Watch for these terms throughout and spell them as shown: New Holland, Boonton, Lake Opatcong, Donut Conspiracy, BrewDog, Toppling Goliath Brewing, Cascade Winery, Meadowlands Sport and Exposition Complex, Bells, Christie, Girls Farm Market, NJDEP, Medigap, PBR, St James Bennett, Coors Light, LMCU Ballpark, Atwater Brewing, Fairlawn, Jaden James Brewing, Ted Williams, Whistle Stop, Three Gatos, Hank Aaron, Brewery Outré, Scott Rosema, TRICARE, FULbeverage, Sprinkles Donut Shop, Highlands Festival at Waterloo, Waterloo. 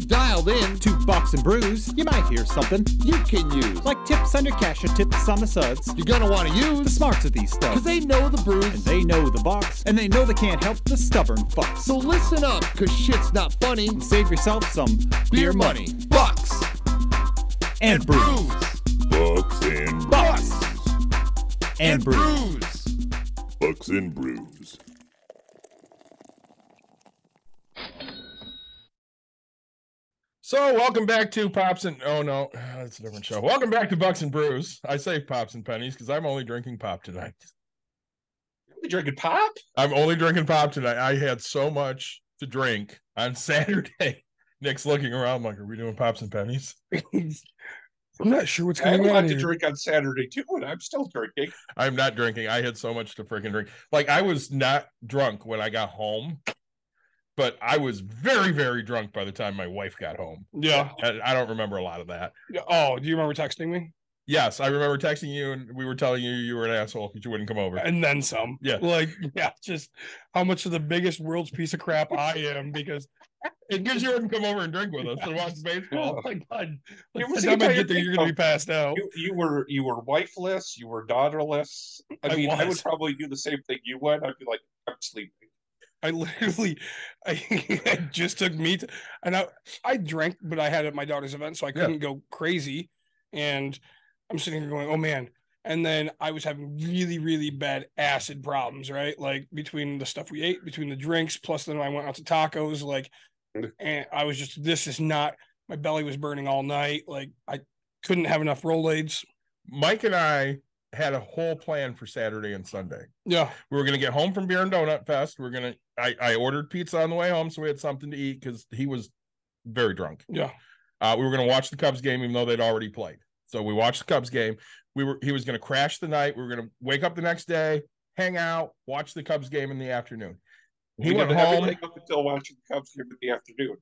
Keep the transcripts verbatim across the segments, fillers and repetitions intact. You've dialed in to Bucks and Brews. You might hear something you can use, like tips on your cash and tips on the suds. You're gonna want to use the smarts of these studs, 'cause they know the brews, and they know the bucks, and they know they can't help the stubborn fucks. So listen up, 'cause shit's not funny. And save yourself some beer money. Bucks and Brews. Bucks and Bucks and Brews. Bucks and Brews. So welcome back to Pops and oh no, that's a different show. Welcome back to Bucks and Brews. I say Pops and Pennies because I'm only drinking pop tonight. You're only drinking pop? I'm only drinking pop tonight. I had so much to drink on Saturday. Nick's looking around like, are we doing Pops and Pennies? I'm not sure what's going on. I had a lot to drink on Saturday too, and I'm still drinking. I'm not drinking. I had so much to freaking drink. Like I was not drunk when I got home. But I was very, very drunk by the time my wife got home. Yeah. I, I don't remember a lot of that. Oh, do you remember texting me? Yes, I remember texting you, and we were telling you you were an asshole because you wouldn't come over. And then some. Yeah. Like, yeah, just how much of the biggest world's piece of crap I am because it gives you wouldn't come over and drink with us and watch baseball. Oh, my God. Like, it was the time I get there, you're going to be passed out. You, you were you were wifeless. You were daughterless. I, I mean, was. I would probably do the same thing you would. I'd be like, I'm sleeping. I literally, I, I just took meat, and I I drank, but I had it at my daughter's event, so I couldn't yeah. go crazy. And I'm sitting here going, "Oh man!" And then I was having really, really bad acid problems, right? Like between the stuff we ate, between the drinks, plus then I went out to tacos. Like, and I was just, this is not. My belly was burning all night. Like I couldn't have enough Rolaids. Mike and I had a whole plan for Saturday and Sunday. Yeah. We were going to get home from Beer and Donut Fest. We we're going to, I, I ordered pizza on the way home. So we had something to eat because he was very drunk. Yeah. Uh, we were going to watch the Cubs game, even though they'd already played. So we watched the Cubs game. We were, he was going to crash the night. We were going to wake up the next day, hang out, watch the Cubs game in the afternoon. He, he went home up until watching the Cubs game in the afternoon.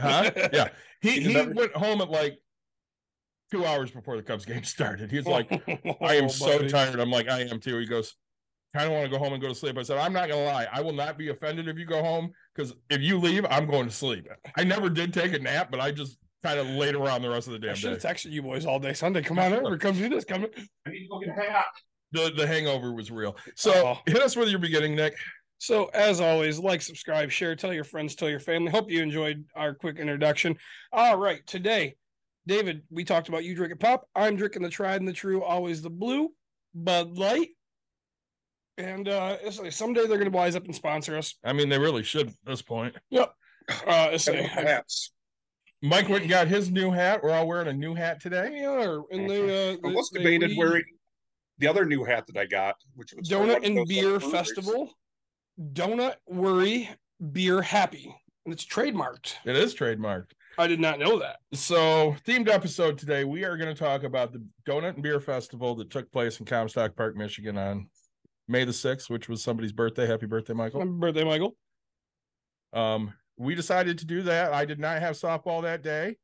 Huh? Yeah. He, he, he went home at like, two hours before the Cubs game started. He's like, I am oh, so tired. I'm like, I am too. He goes, kind of want to go home and go to sleep. I said, I'm not going to lie. I will not be offended if you go home because if you leave, I'm going to sleep. I never did take a nap, but I just kind of laid around the rest of the damn day. I should have texted you boys all day Sunday. Come on over. Come do this. Come in. I need to go get a hat. The, the hangover was real. So oh. hit us with your beginning, Nick. So, as always, like, subscribe, share, tell your friends, tell your family. Hope you enjoyed our quick introduction. All right. Today, David, we talked about you drinking pop. I'm drinking the tried and the true, always the blue, Bud Light. And uh, someday they're going to wise up and sponsor us. I mean, they really should at this point. Yep. Uh, hats. Mike went and got his new hat. We're all wearing a new hat today. We are. And they, uh, I was they, debated we... wearing the other new hat that I got, which was Donut and Beer Festival. Donut Worry, Beer Happy. And it's trademarked. It is trademarked. I did not know that. So, themed episode today, we are going to talk about the Donut and Beer Festival that took place in Comstock Park, Michigan on May the sixth, which was somebody's birthday. Happy birthday, Michael. Happy birthday, Michael. Um, we decided to do that. I did not have softball that day,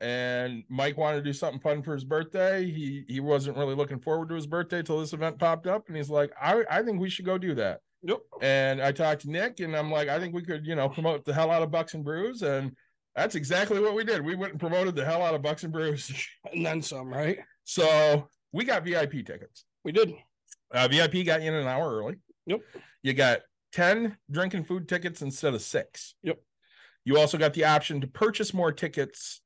and Mike wanted to do something fun for his birthday. He he wasn't really looking forward to his birthday till this event popped up, and he's like, I, I think we should go do that. Yep. And I talked to Nick, and I'm like, I think we could, you know, promote the hell out of Bucks and Brews, and that's exactly what we did. We went and promoted the hell out of Bucks and Brews. And then some, right? So we got V I P tickets. We did. Uh, V I P got you in an hour early. Yep. You got ten drink and food tickets instead of six. Yep. You also got the option to purchase more tickets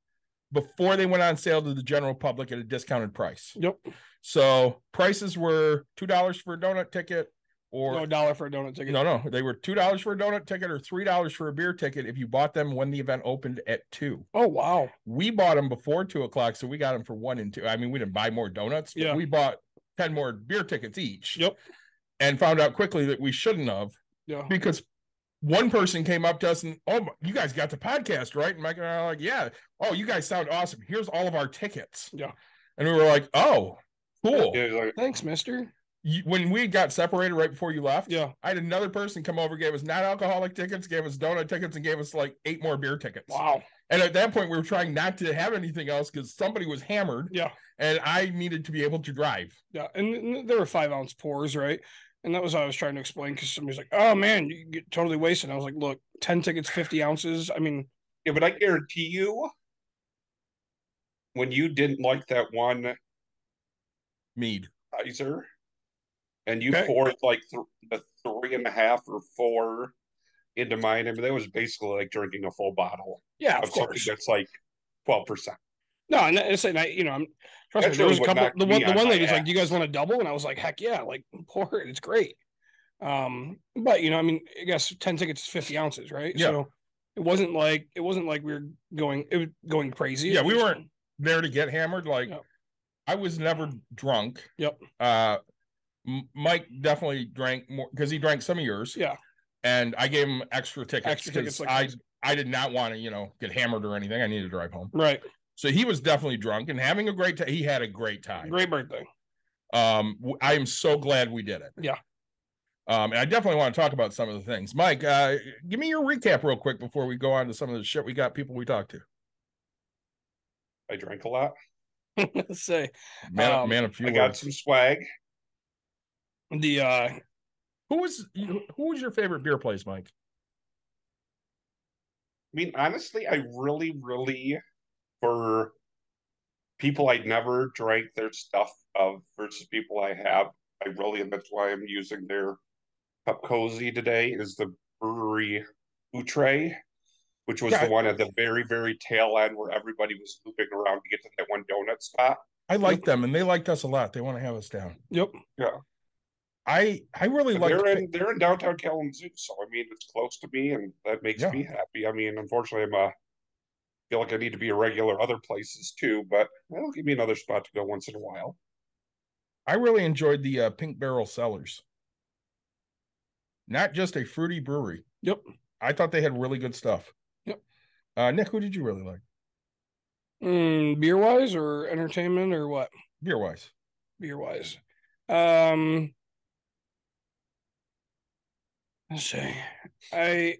before they went on sale to the general public at a discounted price. Yep. So prices were two dollars for a donut ticket. Or no, a dollar for a donut ticket. No, no. They were two dollars for a donut ticket or three dollars for a beer ticket if you bought them when the event opened at two. Oh, wow. We bought them before two o'clock, so we got them for one and two. I mean, we didn't buy more donuts, but yeah. we bought ten more beer tickets each. Yep. And found out quickly that we shouldn't have yeah. because one person came up to us and, oh, you guys got the podcast, right? And Mike and I are like, yeah. Oh, you guys sound awesome. Here's all of our tickets. Yeah. And we were like, oh, cool. Yeah, like, thanks, mister. When we got separated right before you left, yeah, I had another person come over, gave us non-alcoholic tickets, gave us donut tickets, and gave us like eight more beer tickets. Wow. And at that point, we were trying not to have anything else because somebody was hammered. Yeah. And I needed to be able to drive. Yeah. And there were five-ounce pours, right? And that was what I was trying to explain because somebody's like, oh, man, you get totally wasted. And I was like, look, ten tickets, fifty ounces. I mean, Yeah, but I guarantee you, when you didn't like that one mead Kaiser, and you okay. poured like th- the three and a half or four into mine, I mean, that was basically like drinking a full bottle. Yeah, of, of course. That's like twelve percent. No, and it's and I, you know, I'm. Trust me, there was a couple. The one, the one lady was like, "Do you guys want a double?" And I was like, "Heck yeah!" Like, pour it. It's great. Um, but you know, I mean, I guess ten tickets is fifty ounces, right? Yeah. So it wasn't like it wasn't like we were going it was going crazy. Yeah, we weren't there to get hammered. Like, yep. I was never drunk. Yep. Uh, Mike definitely drank more because he drank some of yours. Yeah. And I gave him extra tickets because like I those. I did not want to you know get hammered or anything. I needed to drive home. Right. So he was definitely drunk and having a great time. He had a great time. Great birthday. Um, I am so glad we did it. Yeah. Um, and I definitely want to talk about some of the things. Mike, uh, give me your recap real quick before we go on to some of the shit we got people we talked to. I drank a lot. Let's say. Man, um, man, a few I got words. Some swag. The uh, who was who was your favorite beer place, Mike? I mean, honestly, I really, really. For people I never drank their stuff of versus people I have, I really, and that's why I'm using their cup cozy today, is the Brewery Outré, which was yeah, the one at the very, very tail end where everybody was looping around to get to that one donut spot. I like them, and they liked us a lot. They want to have us down. Yep. Yeah. I I really like they're, to... they're in downtown Kalamazoo, so, I mean, it's close to me, and that makes yeah. me happy. I mean, unfortunately, I'm a... feel like I need to be a regular other places too, but that'll give me another spot to go once in a while. I really enjoyed the uh, Pink Barrel Cellars. Not just a fruity brewery. Yep. I thought they had really good stuff. Yep. Uh, Nick, who did you really like? Mm, beer-wise or entertainment or what? Beer-wise. Beer-wise. Um, let's see. I...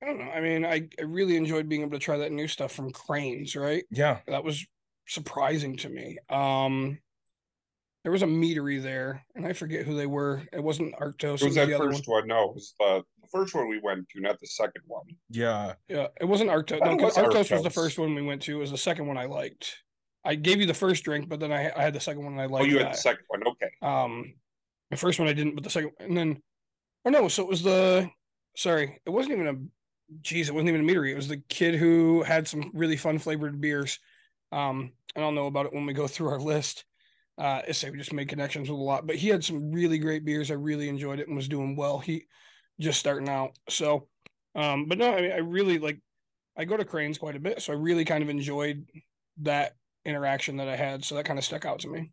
I don't know. I mean, I, I really enjoyed being able to try that new stuff from Cranes, right? Yeah. That was surprising to me. Um, there was a meadery there, and I forget who they were. It wasn't Arctos. It was that first one. one. No, it was the, the first one we went to, not the second one. Yeah. Yeah, it wasn't Arctos. No, because was Arctos, Arctos was the first one we went to. It was the second one I liked. I gave you the first drink, but then I, I had the second one and I liked it. Oh, you had that. The second one. Okay. Um, the first one I didn't, but the second one. And then, oh, no, so it was the, sorry, it wasn't even a, Jeez, it wasn't even a meadery. It was the kid who had some really fun flavored beers. Um, and I'll know about it when we go through our list. Uh, it's we just made connections with a lot, but he had some really great beers. I really enjoyed it and was doing well. He just starting out. So, um, but no, I mean, I really like, I go to Cranes quite a bit. So I really kind of enjoyed that interaction that I had. So that kind of stuck out to me.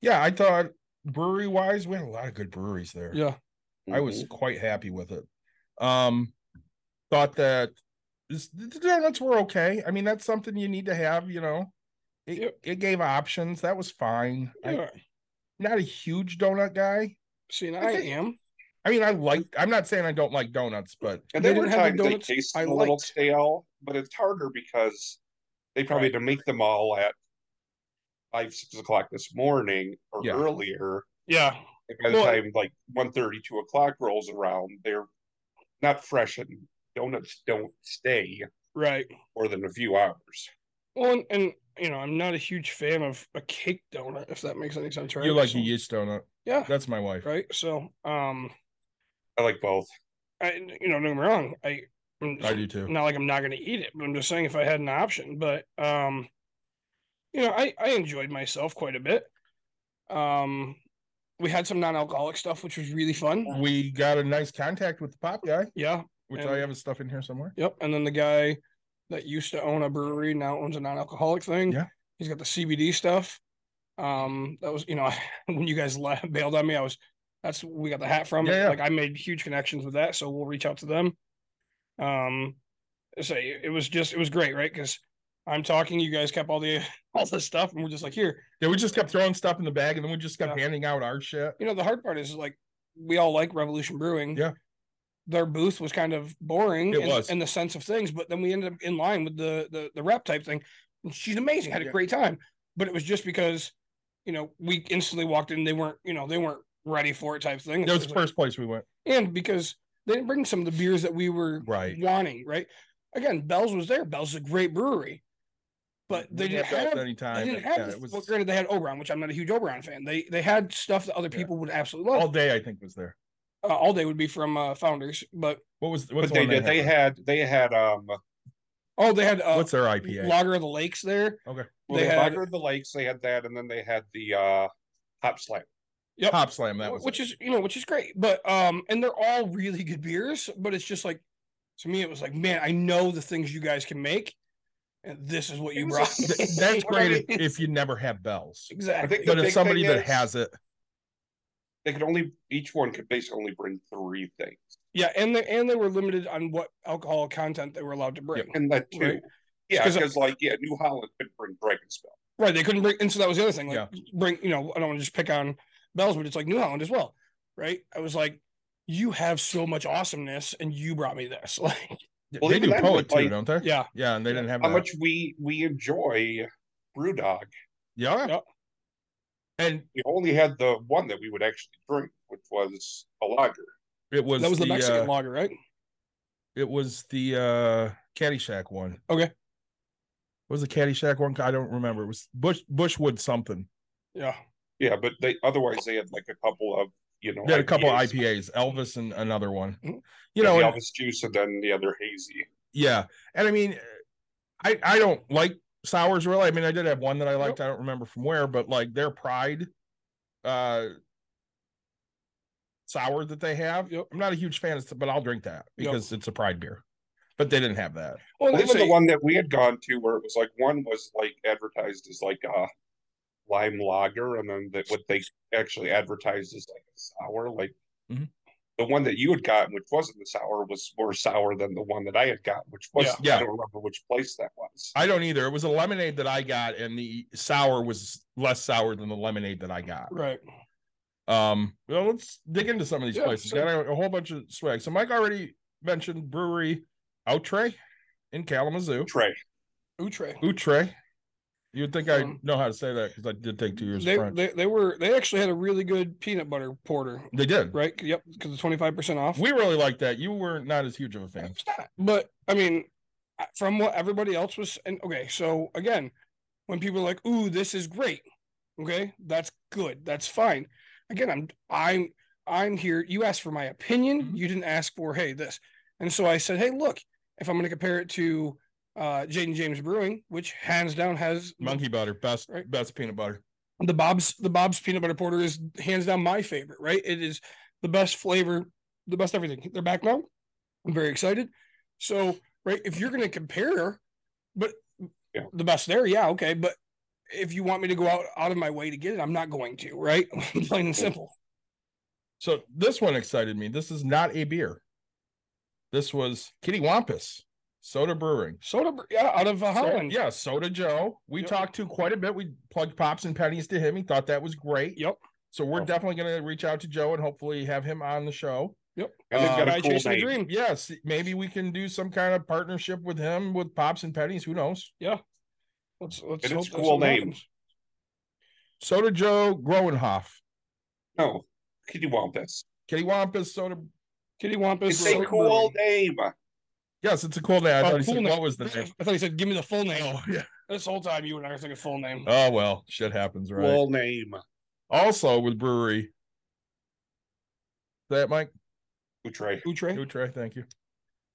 Yeah. I thought brewery wise, we had a lot of good breweries there. Yeah. Mm-hmm. I was quite happy with it. Um, Thought that this, the donuts were okay. I mean, that's something you need to have, you know. It yep. it gave options. That was fine. Yeah. I, not a huge donut guy. See, I, I think, am. I mean, I like. I'm not saying I don't like donuts, but and they, they didn't have the donuts. They taste I a little stale, but it's harder because they probably right. had to make them all at five, six o'clock this morning or yeah. earlier. Yeah. And by the well, time like one thirty, two o'clock rolls around, they're not fresh and. Donuts don't stay right more than a few hours. Well, and, and you know, I'm not a huge fan of a cake donut, if that makes any sense. Right? You like a yeast donut? Yeah, that's my wife. Right. So, um, I like both. I, you know, don't get me wrong. I, I'm, I do too. Not like I'm not going to eat it, but I'm just saying if I had an option. But, um, you know, I I enjoyed myself quite a bit. Um. We had some non-alcoholic stuff, which was really fun. We got a nice contact with the pop guy. Yeah. Which and, I have his stuff in here somewhere. Yep. And then the guy that used to own a brewery now owns a non-alcoholic thing. Yeah. He's got the C B D stuff. Um, that was, you know, when you guys bailed on me, I was, that's, we got the hat from. Yeah, yeah. Like I made huge connections with that. So we'll reach out to them. Um, so it was just, it was great. Right. Cause I'm talking, you guys kept all the, all the stuff and we're just like, here. Yeah. We just kept throwing stuff in the bag and then we just kept yeah. handing out our shit. You know, the hard part is like, we all like Revolution Brewing. Yeah. Their booth was kind of boring in, in the sense of things, but then we ended up in line with the the, the rap type thing. And she's amazing, had a yeah. great time, but it was just because, you know, we instantly walked in. They weren't, you know, they weren't ready for it type thing. That was the first place we went, and because they didn't bring some of the beers that we were right. wanting, right? Again, Bells was there. Bells is a great brewery. But they we didn't have any time. They didn't have yeah, this. Was... Well, granted, they had Oberon, which I'm not a huge Oberon fan. They they had stuff that other people yeah. would absolutely love. All Day, I think, was there. Uh, all Day would be from uh, Founders, but what was what the they did? They had they had um, oh, they had uh, what's their I P A? Lager of the Lakes there. Okay, well, they, they had Lager of the Lakes. They had that, and then they had the uh, Hop Slam. Yep. Hop Slam. That was which it. is you know which is great, but um, and they're all really good beers. But it's just like to me, it was like, man, I know the things you guys can make. And this is what you brought. That's great if, if you never have Bells. Exactly. But if somebody that is, has it. They could only, each one could basically only bring three things. Yeah, and they, and they were limited on what alcohol content they were allowed to bring. Yep. And that too. Right? Yeah, because like, yeah, New Holland couldn't bring Dragonspell. Right, they couldn't bring, and so that was the other thing. Like, yeah. bring, you know, I don't want to just pick on Bells, but it's like New Holland as well, right? I was like, you have so much awesomeness, and you brought me this. Like, Well, they do poet too, like, don't they? Yeah, yeah, and they didn't have how that. much we we enjoy BrewDog. Yeah, yep. And we only had the one that we would actually drink, which was a lager. It was that was the, the Mexican uh, lager, right? It was the uh, Caddyshack one. Okay, what was the Caddyshack one? I don't remember. It was Bush Bushwood something. Yeah, yeah, but they otherwise they had like a couple of. You know, had a couple of I P As, Elvis and another one. You yeah, know, Elvis and, juice and then the other hazy. Yeah, and I mean, I I don't like sours really. I mean, I did have one that I liked. Nope. I don't remember from where, but like their Pride, uh, sour that they have. Yep. I'm not a huge fan, of, but I'll drink that because yep. it's a Pride beer. But they didn't have that. Well, well even say, the one that we had gone to where it was like one was like advertised as like a. lime lager, and then that what they actually advertised is like a sour. Like mm-hmm. the one that you had gotten, which wasn't the sour, was more sour than the one that I had gotten, which was yeah. I don't remember which place that was. I don't either. It was a lemonade that I got, and the sour was less sour than the lemonade that I got. Right. Um. Well, let's dig into some of these yeah, places. Sure. Got a whole bunch of swag. So Mike already mentioned Brewery Outré in Kalamazoo. Outré. Outré. Outré. You'd think I know how to say that because I did take two years they, of French. They, they were they actually had a really good peanut butter porter. They did, right? Yep, because it's twenty-five percent off. We really liked that. You were not as huge of a fan. It's not, but I mean, from what everybody else was, and okay, so again, when people are like, "Ooh, this is great," okay, that's good, that's fine. Again, I'm I'm I'm here. You asked for my opinion. Mm-hmm. You didn't ask for hey this, and so I said, "Hey, look, if I'm going to compare it to." Uh, Jaden James Brewing, which hands down has monkey the, butter, best right? best peanut butter. The Bob's the Bob's peanut butter porter is hands down my favorite. Right, it is the best flavor, the best everything. They're back now. I'm very excited. So, right, if you're going to compare, but yeah. the best there, yeah, okay. But if you want me to go out out of my way to get it, I'm not going to. Right, plain and simple. So this one excited me. This is not a beer. This was Kitty Wampus. Soda Brewing. Soda, yeah, out of uh, Holland. So, yeah, Soda Joe. We yep. talked to quite a bit. We plugged Pops and Pennies to him. He thought that was great. Yep. So we're oh. definitely going to reach out to Joe and hopefully have him on the show. Yep. And they've got uh, a cool chasing a dream. Yes. Maybe we can do some kind of partnership with him, with Pops and Pennies. Who knows? Yeah. Let's, let's and it's cool name. Soda Joe Groenhoff. No. Kitty Wampus. Kitty Wampus. Soda. Kitty Wampus. It's a cool name. Yes, it's a cool name. I oh, thought he said, name. What was the name? I thought he said, give me the full name. Oh, yeah. This whole time you and I were thinking full name. Oh, well, shit happens, right? Full name. Also with brewery. Is that, Mike? Outré. Outré. Outré, thank you.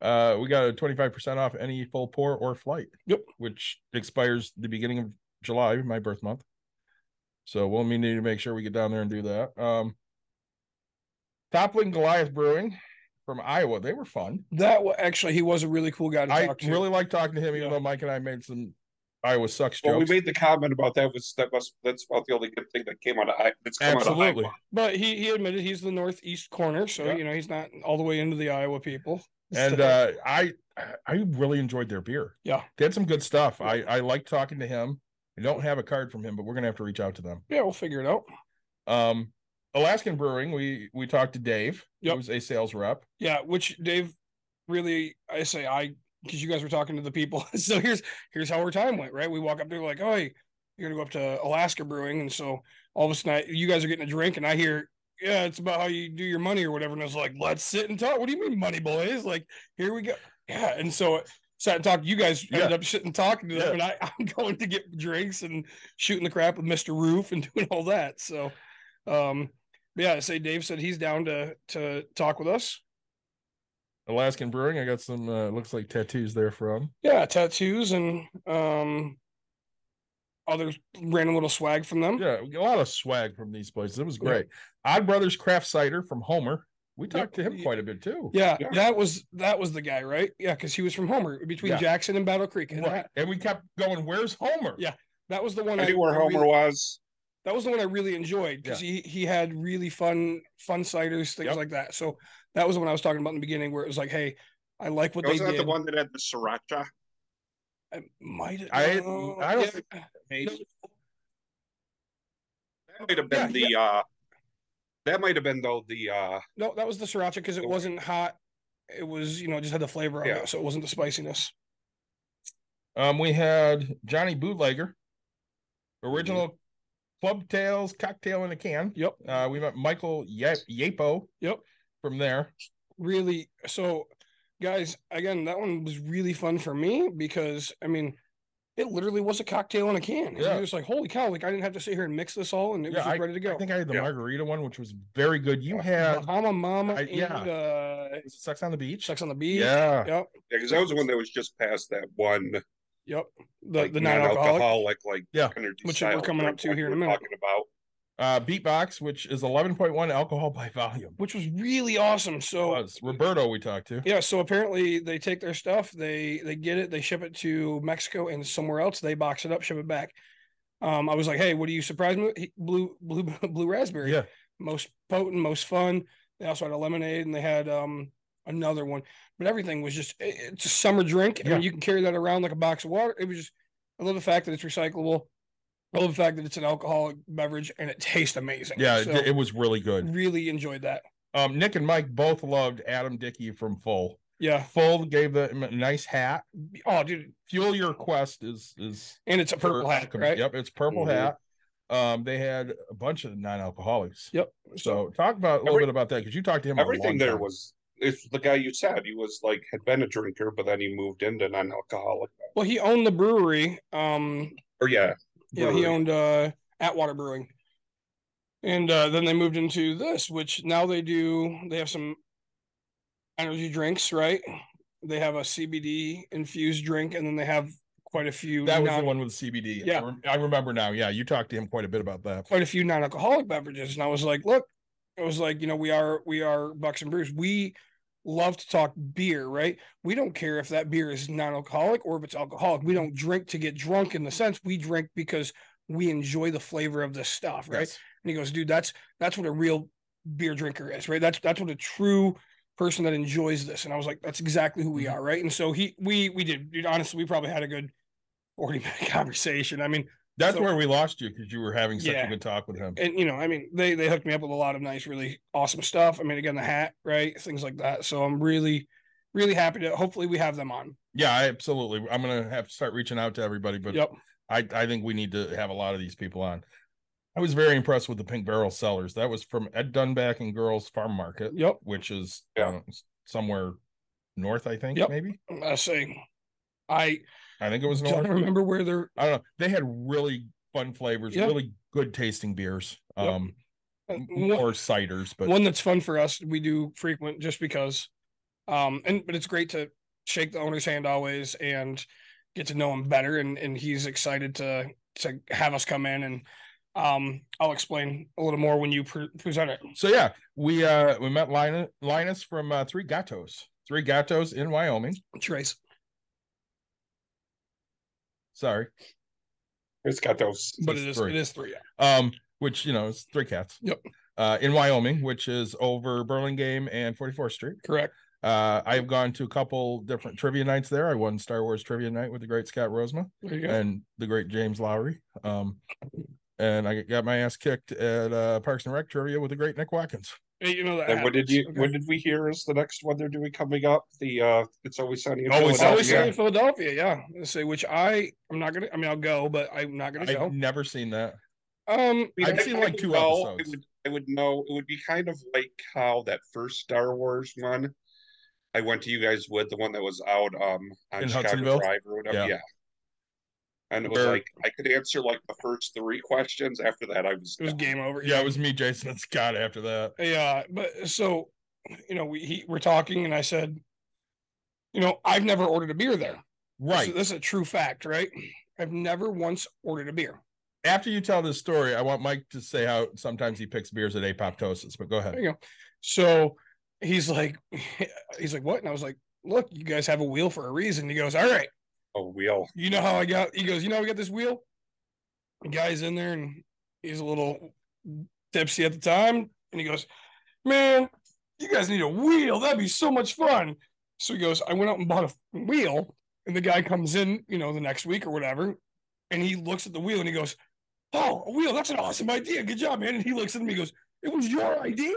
Uh, we got a twenty-five percent off any full pour or flight. Yep. Which expires the beginning of July, my birth month. So we'll need to make sure we get down there and do that. Um, Toppling Goliath Brewing. From Iowa, they were fun. That actually, he was a really cool guy to talk to. I really like talking to him, even yeah. though Mike and I made some Iowa sucks jokes. Well, we made the comment about that was that must that's about the only good thing that came out of that's come Absolutely. out of Iowa. But he he admitted he's the northeast corner, so yeah. you know he's not all the way into the Iowa people. And so. uh, I I really enjoyed their beer. Yeah, they had some good stuff. Yeah. I I like talking to him. I don't have a card from him, but we're gonna have to reach out to them. Yeah, we'll figure it out. Um. Alaskan Brewing, we we talked to Dave, yep. who was a sales rep. Yeah, which Dave really, I say I, because you guys were talking to the people. So here's here's how our time went, right? We walk up there like, oh, hey, you're going to go up to Alaska Brewing. And so all of a sudden, I, you guys are getting a drink, and I hear, yeah, it's about how you do your money or whatever. And I was like, let's sit and talk. What do you mean money, boys? Like, here we go. Yeah, and so sat and talked to you guys, yeah. ended up sitting and talking to them, yeah. and I, I'm going to get drinks and shooting the crap with Mister Roof and doing all that. So, um, yeah, I say Dave said he's down to to talk with us. Alaskan Brewing, I got some, uh, looks like tattoos there from. Yeah, tattoos and um, other random little swag from them. Yeah, a lot of swag from these places. It was great. Yeah. Odd Brothers Craft Cider from Homer. We talked to him quite a bit too. Yeah, yeah. that was that was the guy, right? Yeah, because he was from Homer between yeah. Jackson and Battle Creek, and, right. that, and we kept going. Where's Homer? Yeah, that was the one. I, I knew where I Homer really, was. That was the one I really enjoyed because yeah. he he had really fun fun ciders, things yep. like that. So that was the one I was talking about in the beginning, where it was like, hey, I like what Wasn't they that did. Wasn't the one that had the sriracha? I might. I no, I don't yeah. think that, no. that might have been yeah, the. Yeah. Uh, That might have been though the uh no, that was the sriracha because it wasn't hot. It was, you know, it just had the flavor on yeah. it, so it wasn't the spiciness. Um, we had Johnny Bootlegger, original mm-hmm. Club Tails cocktail in a can. Yep. Uh, we met Michael Ye- Yapo. Yep. From there, really. So, guys, again, that one was really fun for me because I mean. It literally was a cocktail in a can. Yeah. It was like, holy cow, like I didn't have to sit here and mix this all, and it yeah, was just I, ready to go. I think I had the yeah. margarita one, which was very good. You had... Bahama Mama I, and... Yeah. Uh, was it Sex on the Beach? Sex on the Beach. Yeah. Yep. Because yeah, that was the one that was just past that one... Yep. The, like, the non-alcoholic. Non-alcoholic like, yeah. Which we're coming up to here in a minute. Talking about. Uh, Beatbox, which is eleven point one alcohol by volume. Which was really awesome. So it was. Roberto we talked to. Yeah, so apparently they take their stuff, they they get it, they ship it to Mexico and somewhere else, they box it up, ship it back. Um, I was like, hey, what do you surprise me with? He, blue, blue, blue raspberry. Yeah. Most potent, most fun. They also had a lemonade and they had um another one. But everything was just, it, it's a summer drink. Yeah. And you can carry that around like a box of water. It was just, I love the fact that it's recyclable. I love the fact that it's an alcoholic beverage and it tastes amazing. Yeah, so it was really good. Really enjoyed that. Um, Nick and Mike both loved Adam Dickey from Full. Yeah. Full gave them a nice hat. Oh, dude. Fuel Your Quest is... is and it's a purple hat, right? Yep, it's purple mm-hmm. hat. Um, they had a bunch of non-alcoholics. Yep. So talk about a little Every, bit about that, because you talked to him Everything there time. was... It's the guy you said. He was like, had been a drinker, but then he moved into non-alcoholic. Well, he owned the brewery. Um, or yeah. Brewery. Yeah, he owned uh, Atwater Brewing, and uh, then they moved into this, which now they do. They have some energy drinks, right? They have a C B D infused drink, and then they have quite a few. That was non- the one with C B D. Yeah, I, re- I remember now. Yeah, you talked to him quite a bit about that. Quite a few non-alcoholic beverages, and I was like, look, I was like, you know, we are we are Bucks and Brews. We love to talk beer, right? We don't care if that beer is non-alcoholic or if it's alcoholic. We don't drink to get drunk in the sense we drink because we enjoy the flavor of this stuff, right? Yes. And he goes, dude, that's that's what a real beer drinker is, right? That's that's what a true person that enjoys this. And I was like, that's exactly who we are, right? And so he we we did, dude, honestly, we probably had a good forty minute conversation. I mean, that's so, where we lost you because you were having such yeah. a good talk with him. And, you know, I mean, they they hooked me up with a lot of nice, really awesome stuff. I mean, again, the hat, right? Things like that. So I'm really, really happy to hopefully we have them on. Yeah, I absolutely. I'm going to have to start reaching out to everybody. But yep. I, I think we need to have a lot of these people on. I was very impressed with the Pink Barrel Cellars. That was from Ed Dunback and Girls Farm Market, yep. which is yeah. um, somewhere north, I think, yep. maybe. I see. I... I think it was. I don't remember where they're. I don't know. They had really fun flavors, yep. really good tasting beers, yep. um, one, or ciders. But one that's fun for us, we do frequent just because. Um, and but it's great to shake the owner's hand always and get to know him better. And and he's excited to to have us come in and. Um, I'll explain a little more when you pre- present it. So yeah, we uh we met Linus, Linus from uh, Three Gatos, Three Gatos in Wyoming. Trace. Sorry. It's got those. But it is three. It is three, yeah. Um, which, you know, it's Three Cats. Yep. Uh, in Wyoming, which is over Burlingame and forty-fourth street. Correct. Uh, I've gone to a couple different trivia nights there. I won Star Wars trivia night with the great Scott Rosema and the great James Lowry. Um, and I got my ass kicked at uh, Parks and Rec trivia with the great Nick Watkins. You know, and what did you? Okay. What did we hear is the next one they're doing coming up? The uh, It's Always Sunny in oh, Philadelphia. It's Always Sunny in Philadelphia, yeah. Let's say which I I'm not gonna. I mean, I'll go, but I'm not gonna I've go. I've never seen that. Um, I've I mean, seen I like two know, episodes. It would, I would know. It would be kind of like how that first Star Wars one I went to you guys with the one that was out um on in Chicago Drive or whatever. Yeah. yeah. And it was Bur- like I could answer like the first three questions. After that, I was it was done. Game over. Yeah, it was me, Jason, and Scott after that. Yeah, but so you know, we he, we're talking, and I said, you know, I've never ordered a beer there. Right. This, this is a true fact, right? I've never once ordered a beer. After you tell this story, I want Mike to say how sometimes he picks beers at Apoptosis, but go ahead. There you go. So he's like, he's like, what? And I was like, look, you guys have a wheel for a reason. He goes, all right. A wheel. You know how I got, he goes, you know, we got this wheel. The guy's in there and he's a little tipsy at the time. And he goes, man, you guys need a wheel. That'd be so much fun. So he goes, I went out and bought a wheel. And the guy comes in, you know, the next week or whatever. And he looks at the wheel and he goes, oh, a wheel, that's an awesome idea. Good job, man. And he looks at me and goes, it was your idea?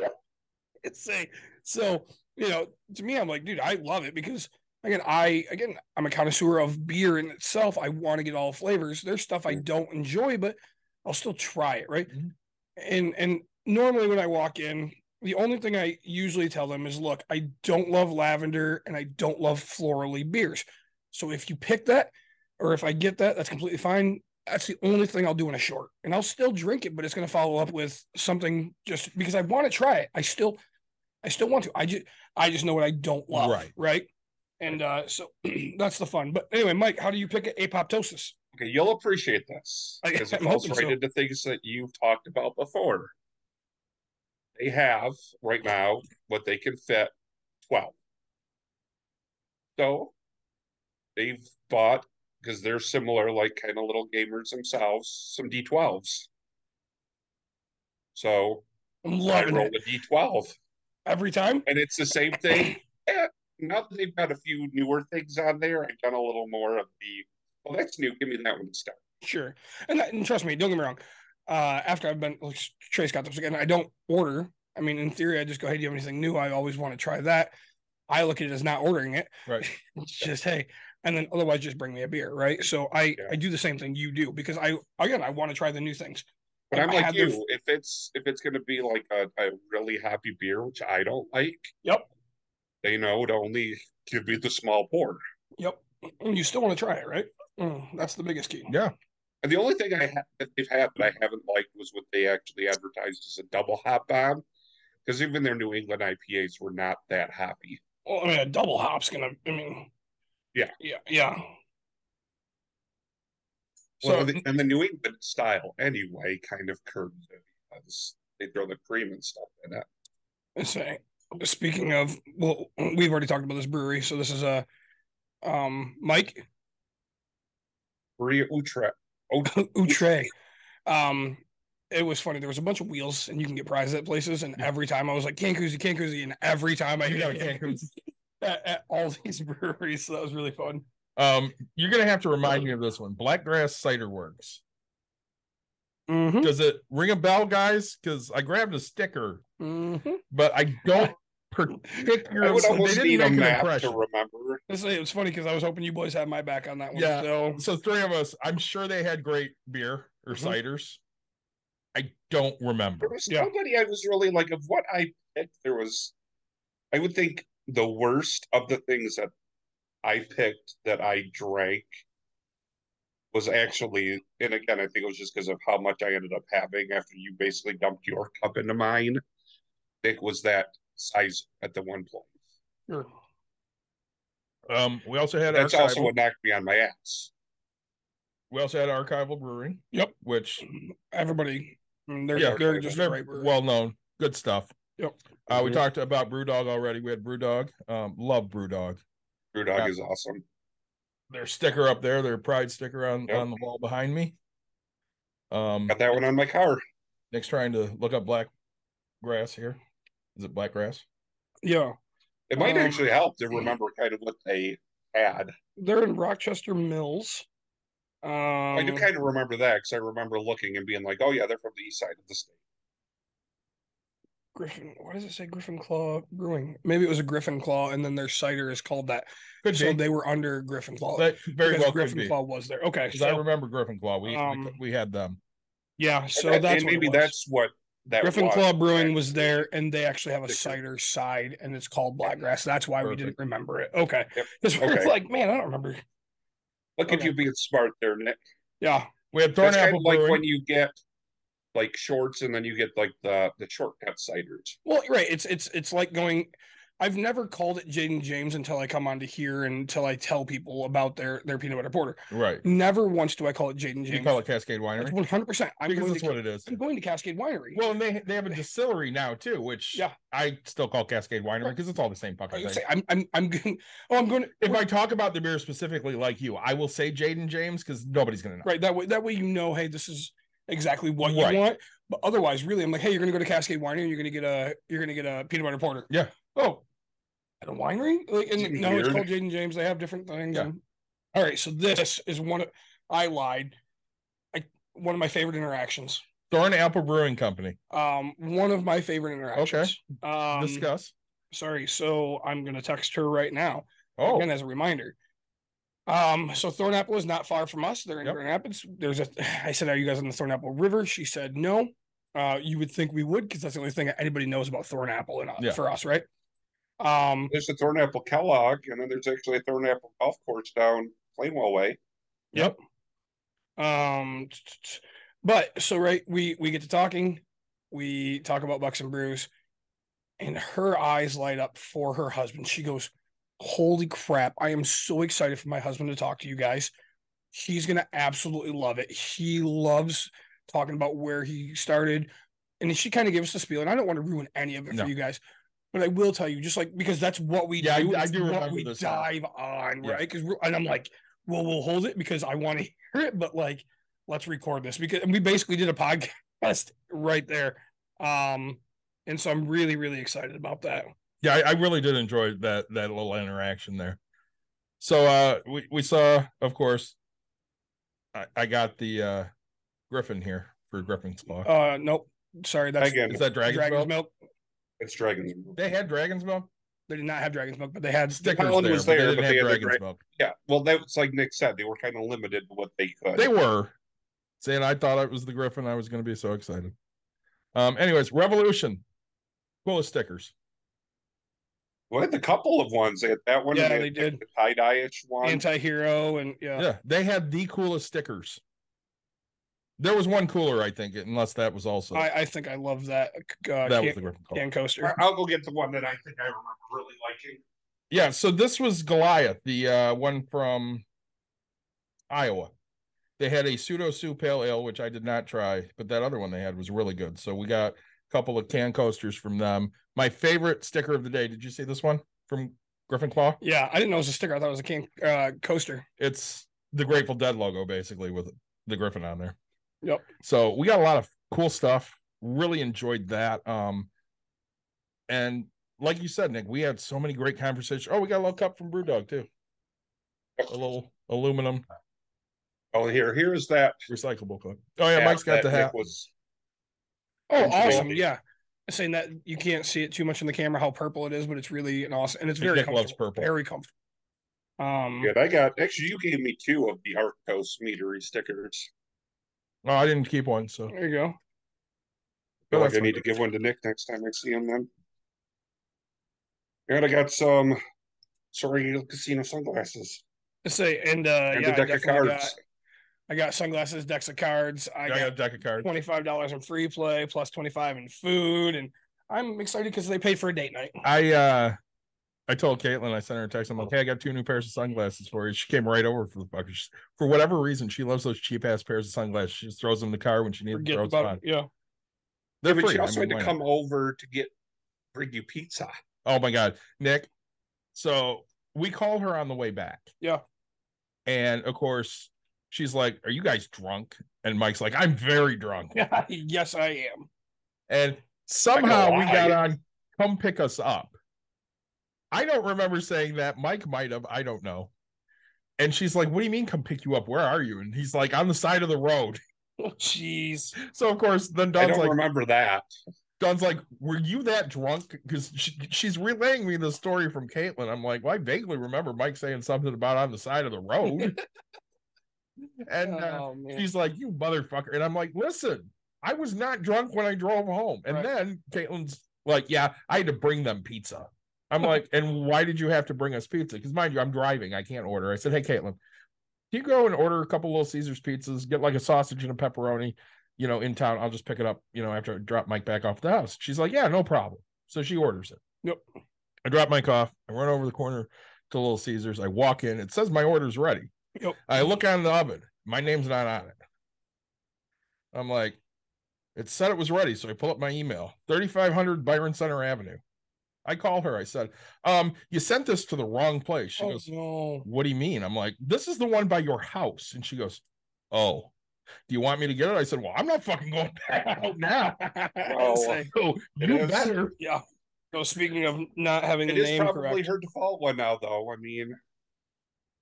It's a, so, you know, to me, I'm like, dude, I love it because, again, I, again, I'm a connoisseur of beer in itself. I want to get all flavors. There's stuff I don't enjoy, but I'll still try it, right? Mm-hmm. And and normally when I walk in, the only thing I usually tell them is, look, I don't love lavender and I don't love florally beers. So if you pick that or if I get that, that's completely fine. That's the only thing I'll do in a short, and I'll still drink it, but it's going to follow up with something just because I want to try it. I still, I still want to, I just, I just know what I don't love. Right. Right. And uh, so that's the fun, but anyway, Mike, how do you pick Apoptosis? Okay. You'll appreciate this because it falls right so. into things that you've talked about before. They have right now, what they can fit twelve. So they've bought, because they're similar, like kind of little gamers themselves, some D twelves. So I'm loving I roll it. a D twelve. Every time? And it's the same thing. Yeah, now that they've got a few newer things on there, I've done a little more of the, well, that's new. Give me that one to start. Sure. And, that, and trust me, don't get me wrong. Uh, after I've been, like, Trace got this again, I don't order. I mean, in theory, I just go, hey, do you have anything new? I always want to try that. I look at it as not ordering it. Right. It's just, hey. And then otherwise just bring me a beer, right? So I, yeah. I do the same thing you do because I, again, I want to try the new things. But I'm I like you, their... if it's if it's going to be like a, a really happy beer, which I don't like. Yep. They know to only give me the small pour. Yep. And you still want to try it, right? Mm, that's the biggest key. Yeah. And the only thing I have that they've had that I haven't liked was what they actually advertised as a double hop bomb, because even their New England I P As were not that happy. Well, I mean, a double hop's going to, I mean... Yeah, yeah, yeah. Well, so, the, and the New England style, anyway, kind of curves it because they throw the cream and stuff in it. I say, speaking of, well, we've already talked about this brewery, so this is a uh, um, Mike Brewery Outré. Outré. Um, it was funny. There was a bunch of wheels, and you can get prizes at places. And every time I was like, Cancuzzi, Cancuzzi, and every time I get Cancuzzi. At, at all these breweries, so that was really fun. Um, you're gonna have to remind me of this one, Blackgrass Cider Works. Mm-hmm. Does it ring a bell, guys? Because I grabbed a sticker, mm-hmm. but I don't particularly. I would almost need a map to remember. This, it was funny because I was hoping you boys had my back on that one. Yeah. So, so three of us. I'm sure they had great beer or mm-hmm. ciders. I don't remember. There was yeah. nobody I was really like of what I picked. There was, I would think. The worst of the things that I picked that I drank was actually, and again, I think it was just because of how much I ended up having after you basically dumped your cup into mine. I think was that size at the one point. Sure. Um, we also had that's archival. also what knocked me on my ass. We also had Archival Brewing. Yep, which everybody they're yeah, they're just they're right well known, good stuff. Yep. Uh, we mm-hmm. talked about BrewDog already. We had BrewDog. Um, love BrewDog. BrewDog yeah. is awesome. Their sticker up there, their pride sticker on, yep. on the wall behind me. Um, Got that one on my car. Nick's trying to look up Blackgrass here. Is it Blackgrass? Yeah. It might um, actually help to remember kind of what they had. They're in Rochester Mills. Um, I do kind of remember that because I remember looking and being like, oh, yeah, they're from the east side of the state. Griffin, why does it say Griffin Claw Brewing? Maybe it was a Griffin Claw, and then their cider is called that. Could so be. They were under Griffin Claw. That very well Griffin could be. Claw was there. Okay, because so, I remember Griffin Claw. We um, we had them. Yeah, so and, that's and maybe that's what that Griffin Claw Brewing was there, and they actually have a cider side, and it's called Blackgrass. That's why Perfect. we didn't remember it. Okay. Yep. This okay. was like, man, I don't remember. Look okay. at you being smart there, Nick. Yeah. We had Thornapple kind of Brewing. Like when you get like shorts and then you get like the, the shortcut ciders. Well, right. It's it's it's like going, I've never called it Jaden James until I come onto here and until I tell people about their, their peanut butter porter. Right. Never once do I call it Jaden James. You call it Cascade Winery? one hundred percent. I'm because that's to, what it is. I'm going to Cascade Winery. Well, and they, they have a distillery now too, which yeah. I still call Cascade Winery because it's all the same fucking thing. Say, I'm, I'm, I'm going oh, I'm going to. If I talk about the beer specifically like you, I will say Jaden James because nobody's going to know. Right. That way, that way you know, hey, this is exactly what right. you want. But otherwise, really, I'm like, hey, you're going to go to Cascade Winery and you're going to get a, you're going to get a peanut butter porter. Yeah. Oh, at a winery? Like, and it's no, weird. It's called Jaden James. They have different things. Yeah. And... All right, so this is one of I lied. I, one of my favorite interactions. Thornapple Brewing Company. Um, one of my favorite interactions. Okay. Um, Discuss. Sorry, so I'm gonna text her right now. Oh, again as a reminder. Um, so Thornapple is not far from us. They're in yep. Grand Rapids. There's a. I said, "Are you guys on the Thornapple River?" She said, "No." Uh, you would think we would because that's the only thing anybody knows about Thornapple and yeah. for us, right? Um, there's a Thornapple Kellogg, and then there's actually a Thornapple golf course down Plainwell Way. Yep. Um, but so right, we we get to talking, we talk about Bucks and Brews, and her eyes light up for her husband. She goes, "Holy crap! I am so excited for my husband to talk to you guys. He's gonna absolutely love it. He loves talking about where he started," and she kind of gave us the spiel. And I don't want to ruin any of it no. for you guys. But I will tell you, just like because that's what we yeah, do. I, I do remember what we this dive time. on, yeah. right? Because and I'm like, well, we'll hold it because I want to hear it, but like, let's record this because and we basically did a podcast right there, um, and so I'm really, really excited about that. Yeah, I, I really did enjoy that that little interaction there. So uh, we we saw, of course, I, I got the uh, Griffin here for Griffin's Claw. Uh, nope, sorry, that's Again. is that Dragon's, Dragon's Milk. Milk? It's Dragon's Milk. They had Dragon's Milk? They did not have Dragon's Milk, but they had stickers there. Was there, but they, but they had Dragon's Dra- Milk. Yeah, well, that's like Nick said. They were kind of limited to what they could. They were. Saying I thought it was the Griffin. I was going to be so excited. Um. Anyways, Revolution. Coolest stickers. Well, they had a couple of ones. They had that one. Yeah, they, they did. The tie-dye-ish one. Anti-hero and, yeah. Yeah, they had the coolest stickers. There was one cooler, I think, unless that was also. I, I think I love that. Uh, that can, was the Griffin Claw. Can coaster. I'll go get the one that I think I remember really liking. Yeah, so this was Goliath, the uh, one from Iowa. They had a pseudo Sioux Pale Ale, which I did not try, but that other one they had was really good. So we got a couple of can coasters from them. My favorite sticker of the day. Did you see this one from Griffin Claw? Yeah, I didn't know it was a sticker. I thought it was a can uh, coaster. It's the Grateful Dead logo, basically, with the Griffin on there. Yep. So we got a lot of cool stuff. Really enjoyed that. Um, and like you said, Nick, we had so many great conversations. Oh, we got a little cup from BrewDog too. A little aluminum. Oh, here, here's that recyclable cup. Oh yeah, Mike's got the hat. Was... Oh, awesome! Yeah, saying that you can't see it too much in the camera how purple it is, but it's really an awesome and it's very Nick comfortable. Loves purple. Very comfortable. Um, good. I got actually. You gave me two of the Arctos Meadery stickers. Oh, I didn't keep one, so there you go. I feel like I need to give one to Nick next time I see him then. And I got some Soaring Eagle Casino sunglasses. I say, and uh, and yeah, a deck I of cards. Got, I got sunglasses, decks of cards. I, I got, got a deck of cards. twenty-five dollars in free play, plus twenty-five dollars in food, and I'm excited because they paid for a date night. I uh, I told Caitlin, I sent her a text. I'm like, hey, I got two new pairs of sunglasses for you. She came right over for the fuckers. For whatever reason, she loves those cheap ass pairs of sunglasses. She just throws them in the car when she needs them. Throws yeah. They're yeah, free. She also I mean, had to come not? over to get bring you pizza. Oh my God, Nick. So we called her on the way back. Yeah. And of course, she's like, "Are you guys drunk?" And Mike's like, "I'm very drunk." Yes, I am. And somehow we got on, "Come pick us up." I don't remember saying that. Mike might have. I don't know. And she's like, "What do you mean, come pick you up? Where are you?" And he's like, "On the side of the road." Oh, jeez. So, of course, then Don's I don't like, remember that. Don's like, "Were you that drunk?" Because she, she's relaying me the story from Caitlin. I'm like, well, I vaguely remember Mike saying something about on the side of the road. And uh, oh, she's like, "You motherfucker." And I'm like, listen, I was not drunk when I drove home. And right. then Caitlin's like, yeah, I had to bring them pizza. I'm like, and why did you have to bring us pizza? Because mind you, I'm driving. I can't order. I said, hey, Caitlin, can you go and order a couple Little Caesars pizzas, get like a sausage and a pepperoni, you know, in town. I'll just pick it up, you know, after I drop Mike back off the house. She's like, yeah, no problem. So she orders it. Yep. I drop Mike off. I run over the corner to Little Caesars. I walk in. It says my order's ready. Yep. I look on the oven. My name's not on it. I'm like, it said it was ready. So I pull up my email, thirty-five hundred Byron Center Avenue. I call her. I said, um, you sent this to the wrong place. She oh, goes, no. What do you mean? I'm like, this is the one by your house. And she goes, oh, do you want me to get it? I said, well, I'm not fucking going back out now. Oh, saying, oh, you is. better. Yeah. So speaking of not having it the name correct. It is probably her default one now, though. I mean.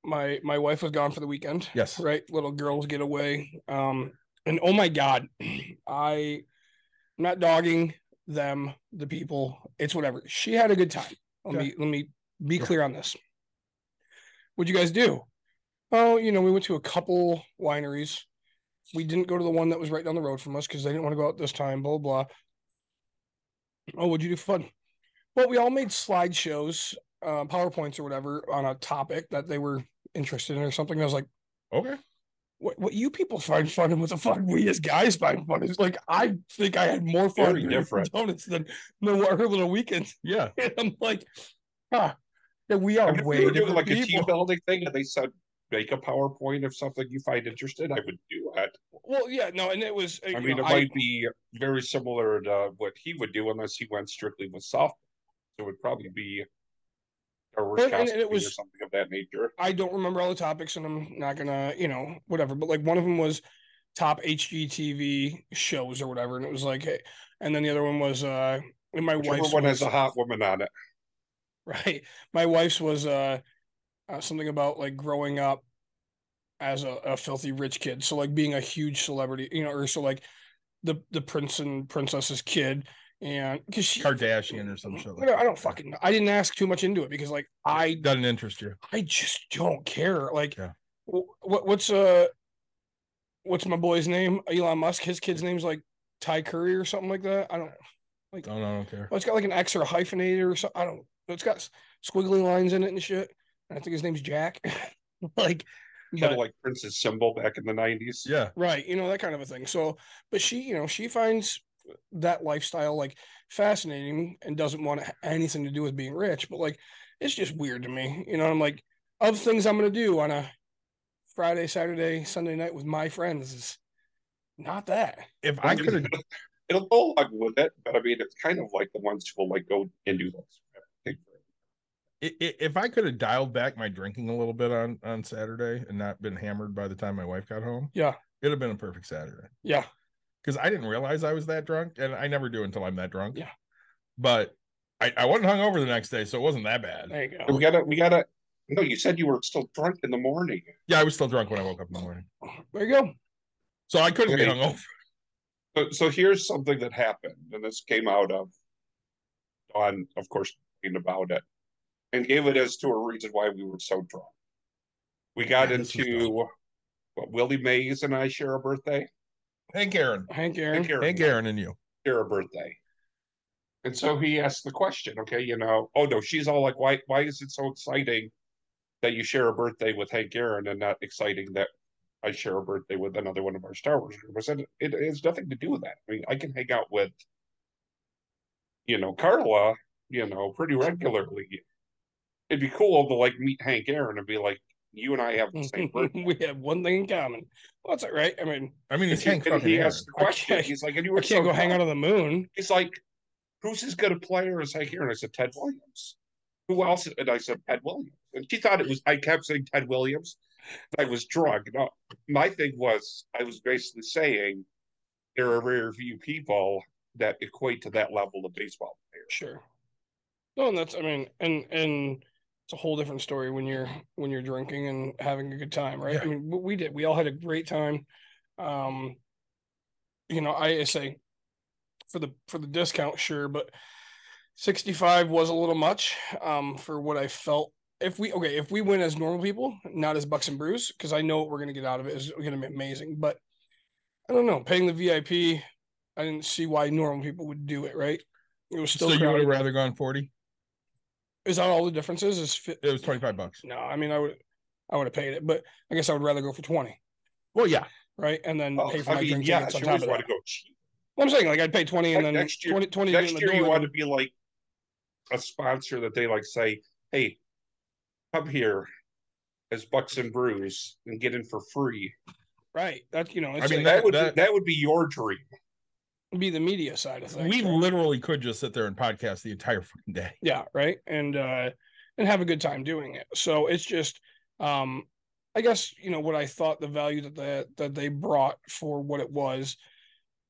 My, my wife was gone for the weekend. Yes. Right. Little girls get away. Um, and oh, my God, I, I'm not dogging them, the people, it's whatever. She had a good time. Let okay. me let me be clear on this. What'd you guys do? Oh, you know, we went to a couple wineries. We didn't go to the one that was right down the road from us because they didn't want to go out this time, blah, blah. Oh, what'd you do for fun? Well, we all made slideshows, uh, PowerPoints or whatever on a topic that they were interested in or something. I was like, okay. What, what you people find fun and what the fuck we as guys find fun is like, I think I had more fun Very different donuts than, than what her little weekends. Yeah. And I'm like, huh, yeah, we are I mean, way we different. Like people. A team building thing, and they said, make a PowerPoint of something you find interesting. I would do that. Well, yeah, no, and it was. I mean, know, it might I, be very similar to what he would do unless he went strictly with softball. So it would probably be. Or and, and it was or something of that nature. I don't remember all the topics, and I'm not gonna, you know, whatever. But like one of them was top H G T V shows or whatever, and it was like, hey. And then the other one was, uh, and my wife's one has a hot woman on it, right? My wife's was uh, uh something about like growing up as a, a filthy rich kid, so like being a huge celebrity, you know, or so like the the prince and princess's kid. And because she Kardashian or some shit like that. I don't fucking know. I didn't ask too much into it because like I doesn't interest you. I just don't care. Like yeah. what what's uh what's my boy's name? Elon Musk. His kid's name's like Ty Curry or something like that. I don't like don't, I don't care. Well, it's got like an X or a hyphenated or something. I don't it's got squiggly lines in it and shit. And I think his name's Jack. like Kind of like Prince's symbol back in the nineties. Yeah. Right. You know, that kind of a thing. So but she, you know, she finds that lifestyle like fascinating and doesn't want to anything to do with being rich, but like it's just weird to me, you know. I'm like, of things I'm gonna do on a Friday, Saturday, Sunday night with my friends is not that. If I could have, it'll go along with it, but I mean, it's kind of like the ones who will like go and do those. If I could have dialed back my drinking a little bit on on Saturday and not been hammered by the time my wife got home, yeah, it'd have been a perfect Saturday. Yeah. Because I didn't realize I was that drunk, and I never do until I'm that drunk. Yeah, but I, I wasn't hungover the next day, so it wasn't that bad. There you go. We gotta, we gotta. No, you said you were still drunk in the morning. Yeah, I was still drunk when I woke up in the morning. There you go. So I couldn't okay. be hungover. So, so here's something that happened, and this came out of Dawn, of course, thinking about it, and gave it as to a reason why we were so drunk. We got yeah, into what Willie Mays and I share a birthday. Hank Aaron. Hank Aaron. Hank Aaron. Hank Aaron and you. Share a birthday. And so he asked the question, okay, you know, oh no, she's all like, why why is it so exciting that you share a birthday with Hank Aaron and not exciting that I share a birthday with another one of our Star Wars members? And it, it has nothing to do with that. I mean, I can hang out with, you know, Carla, you know, pretty regularly. It'd be cool to like meet Hank Aaron and be like, you and I have the same birthday. We have one thing in common. Well, that's all right. I mean, I mean, he, he asked the question. He's like, and you were I can't so go dumb. Hang out on the moon. He's like, who's as good a player as Hank Aaron? I said, Ted Williams. Who else? And I said, Ted Williams. And she thought it was, I kept saying Ted Williams. I was drunk. No, my thing was, I was basically saying there are very few people that equate to that level of baseball players. Sure. No, and that's, I mean, and, and, it's a whole different story when you're when you're drinking and having a good time, right? Yeah. I mean, we did. We all had a great time. Um, you know, I say for the for the discount, sure, but sixty-five was a little much um, for what I felt. If we okay, if we went as normal people, not as Bucks and Brews, because I know what we're gonna get out of it is going to be amazing. But I don't know, paying the V I P I didn't see why normal people would do it, right? It was still so crowded. You would have rather gone forty? Is that all the differences? Is fit- It was twenty-five bucks. No, I mean, I would I would have paid it, but I guess I would rather go for twenty. Well, yeah. Right? And then oh, pay for I my mean, drink yeah, tickets on top of want that. To go cheap. Well, I'm saying, like, I'd pay twenty and like then next year, twenty, twenty next year you want to be, like, a sponsor that they, like, say, hey, come here as Bucks and Brews and get in for free. Right. That's, you know, it's I mean, like, that would that, be, that would be your dream. Be the media side of things. We right? literally could just sit there and podcast the entire fucking day. Yeah, right. And uh and have a good time doing it. So it's just um I guess, you know, what I thought the value that the, that they brought for what it was.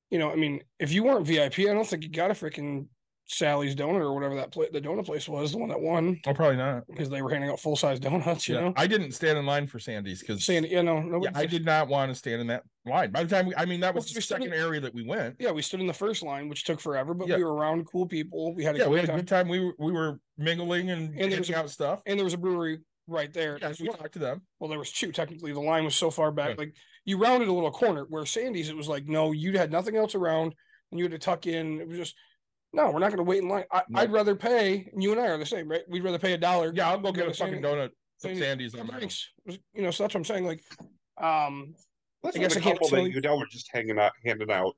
You know, I mean, if you weren't V I P, I don't think you got a freaking Sally's Donut or whatever that pla- the donut place was, the one that won. Oh, probably not. Because they were handing out full-size donuts, you yeah. know? I didn't stand in line for Sandy's because... Sandy, you know... Nobody, yeah, I did not want to stand in that line. By the time... We, I mean, that was well, the second in, area that we went. Yeah, we stood in the first line, which took forever, but yeah. we were around cool people. We had a, yeah, we had a good time. We were, we were mingling and handing out stuff. And there was a brewery right there. Yeah, we talked to them. Well, there was two, technically. The line was so far back. Yeah. Like, you rounded a little corner where Sandy's, it was like, no, you had nothing else around, and you had to tuck in. It was just... No, we're not going to wait in line. I, no. I'd rather pay, and you and I are the same, right? We'd rather pay a dollar. Yeah, I'll go get, get a fucking donut at Sandy's on thanks. My own. You know, so that's what I'm saying. Like, um, Let's I guess a I can't couple that you know are just hanging out, handing out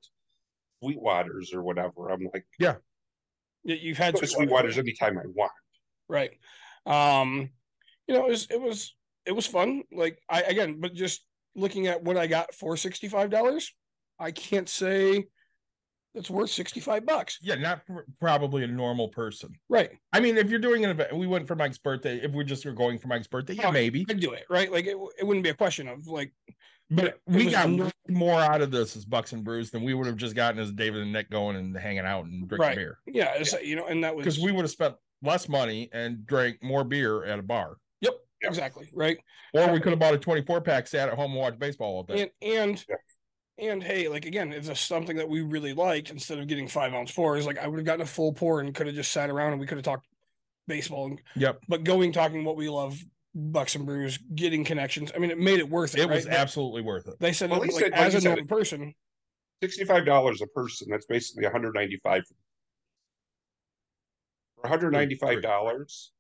Sweetwaters or whatever. I'm like, yeah, you've had Sweetwaters anytime I want, right? Um, you know, it was it was it was fun. Like I again, but just looking at what I got for sixty-five dollars, I can't say. It's worth sixty-five bucks. Yeah, not for, probably a normal person. Right. I mean, if you're doing an event, we went for Mike's birthday. If we just were going for Mike's birthday, yeah, maybe. I'd do it, right? Like, it, it wouldn't be a question of, like... But we got no- more out of this as Bucks and Brews than we would have just gotten as David and Nick going and hanging out and drinking right. beer. Yeah, yeah. So, you know, and that was... Because we would have spent less money and drank more beer at a bar. Yep, yeah. Exactly, right? Or we could have bought a twenty-four pack, sat at home and watched baseball all day. And... and yeah. And hey, like again, it's just something that we really liked. Instead of getting five ounce pours, like I would have gotten a full pour and could have just sat around and we could have talked baseball. And, yep. But going, talking what we love, Bucks and Brews, getting connections. I mean, it made it worth it. It right? was but absolutely worth it. They said, well, it, like, said as a normal person, sixty-five dollars a person. That's basically one hundred ninety-five. For one hundred ninety-five dollars,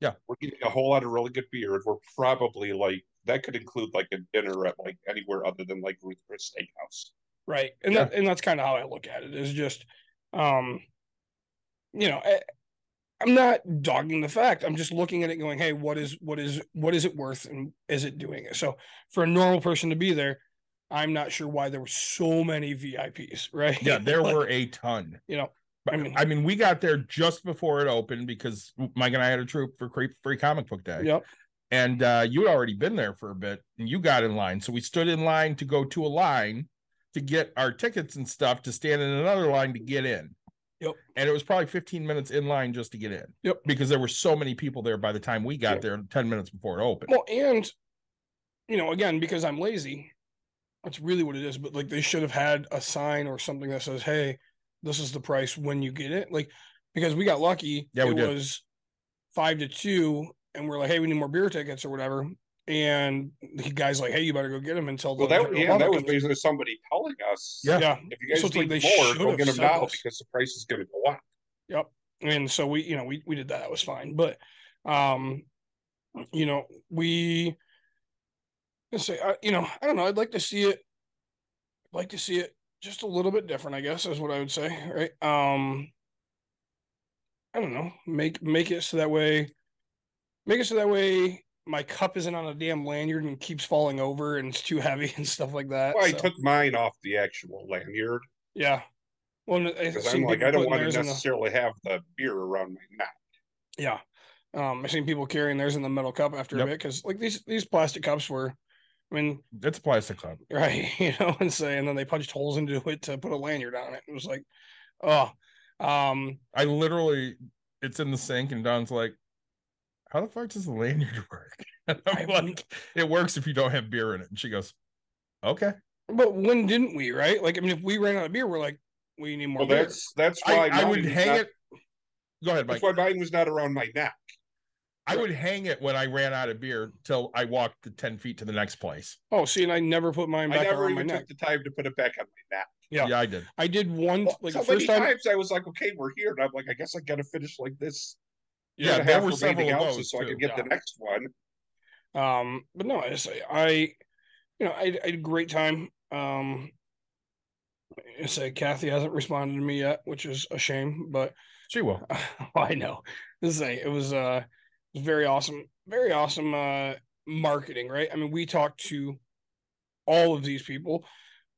yeah, we're getting a whole lot of really good beer, and we're probably like. That could include like a dinner at like anywhere other than like Ruth Chris Steakhouse. Right. And yeah. that, and that's kind of how I look at it is just, um, you know, I, I'm not dogging the fact. I'm just looking at it going, hey, what is, what is, what is it worth? And is it doing it? So for a normal person to be there, I'm not sure why there were so many V I Ps, right? Yeah. There but, were a ton, you know, I mean, I mean, we got there just before it opened because Mike and I had a troop for free comic book day. Yep. And uh, you had already been there for a bit, and you got in line. So we stood in line to go to a line to get our tickets and stuff to stand in another line to get in. Yep. And it was probably fifteen minutes in line just to get in. Yep. Because there were so many people there by the time we got yep. there ten minutes before it opened. Well, and, you know, again, because I'm lazy, that's really what it is. But, like, they should have had a sign or something that says, hey, this is the price when you get it. Like, because we got lucky. Yeah, we it did. Was five to two. And we're like, hey, we need more beer tickets or whatever. And the guy's like, hey, you better go get them until the. Well, that, yeah, that was basically somebody telling us. Yeah. yeah. If you guys so need like more, go get them now us. Because the price is going to go up. Yep. And so we, you know, we, we did that. That was fine. But, um, you know, we, let's say, uh, you know, I don't know. I'd like to see it. I'd like to see it just a little bit different, I guess, is what I would say. Right. Um, I don't know. Make, make it so that way. Make it so that way my cup isn't on a damn lanyard and keeps falling over and it's too heavy and stuff like that. Well, so. I took mine off the actual lanyard. Yeah. Well, I'm like, I don't want to necessarily the... have the beer around my neck. Yeah. Um, I've seen people carrying theirs in the metal cup after yep. a bit because, like, these, these plastic cups were, I mean. It's a plastic cup. Right. You know, and say, and then they punched holes into it to put a lanyard on it. It was like, oh. Um, I literally, it's in the sink and Don's like, how the fuck does the lanyard work? And I'm like, it works if you don't have beer in it. And she goes, okay. But when didn't we, right? Like, I mean, if we ran out of beer, we're like, we need more well, beer. That's, that's why I, I would hang not, it. Go ahead, Mike. That's why mine was not around my neck. I would hang it when I ran out of beer till I walked the ten feet to the next place. Oh, see, and I never put mine back on my neck. I never even took the time to put it back on my neck. Yeah, yeah, I did. I did one. Well, like so the first many time... times I was like, okay, we're here, and I'm like, I guess I got to finish like this. Yeah, there were several ounces, so too. I could get yeah. the next one. Um, but no, I just, I, you know, I, I had a great time. Um, I say Kathy hasn't responded to me yet, which is a shame, but she will. Well, I know. This is a, it was uh very awesome, very awesome uh marketing, right? I mean, we talked to all of these people.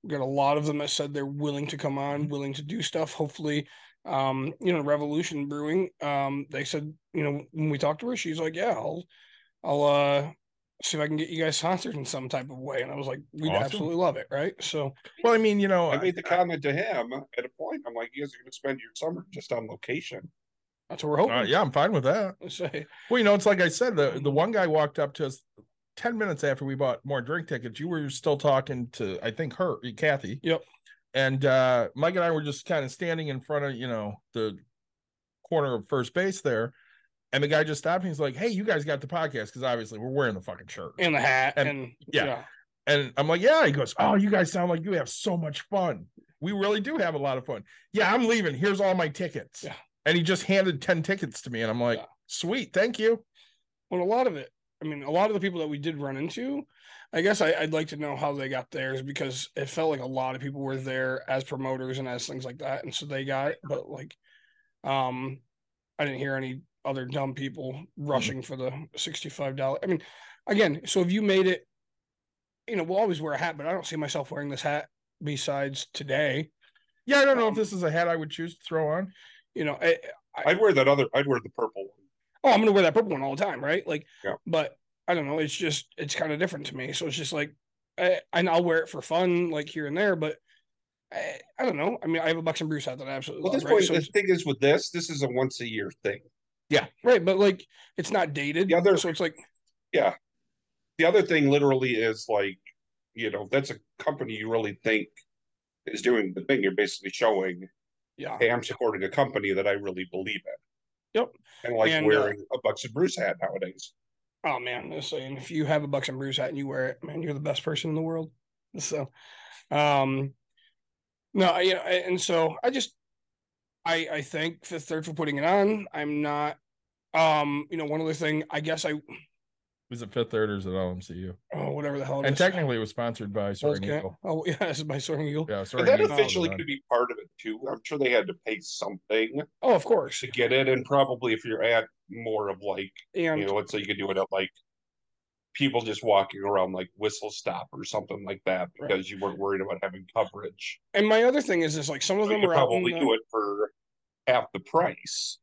We got a lot of them that said they're willing to come on, willing to do stuff. Hopefully, um, you know, Revolution Brewing. Um, they said, you know, when we talked to her, she's like, yeah, I'll I'll uh see if I can get you guys sponsored in some type of way. And I was like, we'd awesome. absolutely love it, right? So, well, I mean, you know, I made the I, comment to him at a point. I'm like, you guys are going to spend your summer just on location. That's what we're hoping. Uh, yeah, I'm fine with that. Well, you know, it's like I said, the, the one guy walked up to us ten minutes after we bought more drink tickets. You were still talking to, I think, her, Kathy. Yep. And uh, Mike and I were just kind of standing in front of, you know, the corner of first base there. And the guy just stopped and he's like, hey, you guys got the podcast, because obviously we're wearing the fucking shirt and the hat. And, and yeah. yeah. And I'm like, yeah. He goes, oh, you guys sound like you have so much fun. We really do have a lot of fun. Yeah, I'm leaving. Here's all my tickets. Yeah. And he just handed ten tickets to me. And I'm like, yeah. sweet. Thank you. Well, a lot of it. I mean, a lot of the people that we did run into, I guess I, I'd like to know how they got theirs, because it felt like a lot of people were there as promoters and as things like that. And so they got it. But like, um, I didn't hear any other dumb people rushing mm-hmm. for the sixty-five dollars. I mean, again, so if you made it, you know, we'll always wear a hat, but I don't see myself wearing this hat besides today. Yeah, I don't um, know if this is a hat I would choose to throw on. You know, I, I, I'd wear that other, I'd wear the purple one. Oh, I'm going to wear that purple one all the time, right? Like, yeah. But I don't know, it's just, it's kind of different to me. So it's just like, I, and I'll wear it for fun, like here and there, but I, I don't know. I mean, I have a Bucks and Brews hat that I absolutely well, love, this right? point, so the thing is with this, this is a once a year thing. Yeah, right, but like it's not dated. The other, so it's like, yeah. The other thing literally is like, you know, that's a company you really think is doing the thing. You're basically showing, yeah, hey, I'm supporting a company that I really believe in. Yep, and like and, wearing uh, a Bucks and Brews hat nowadays. Oh man, I'm saying if you have a Bucks and Brews hat and you wear it, man, you're the best person in the world. So, um, no, you know, and so I just. I, I thank Fifth Third for putting it on. I'm not, um, you know, one other thing, I guess I... Was it Fifth Third or is it L M C U? Oh, whatever the hell it and is. And technically it was sponsored by Soaring okay. Eagle. Oh, yeah, it's by Soaring Eagle. Yeah, Soaring Eagle. That officially could be part of it, too. I'm sure they had to pay something. Oh, of course. To get it, and probably if you're at more of like, and, you know, let's say you could do it at like, people just walking around like Whistle Stop or something like that, because right. you weren't worried about having coverage. And my other thing is, is like some of so them were probably the... do it for half the price.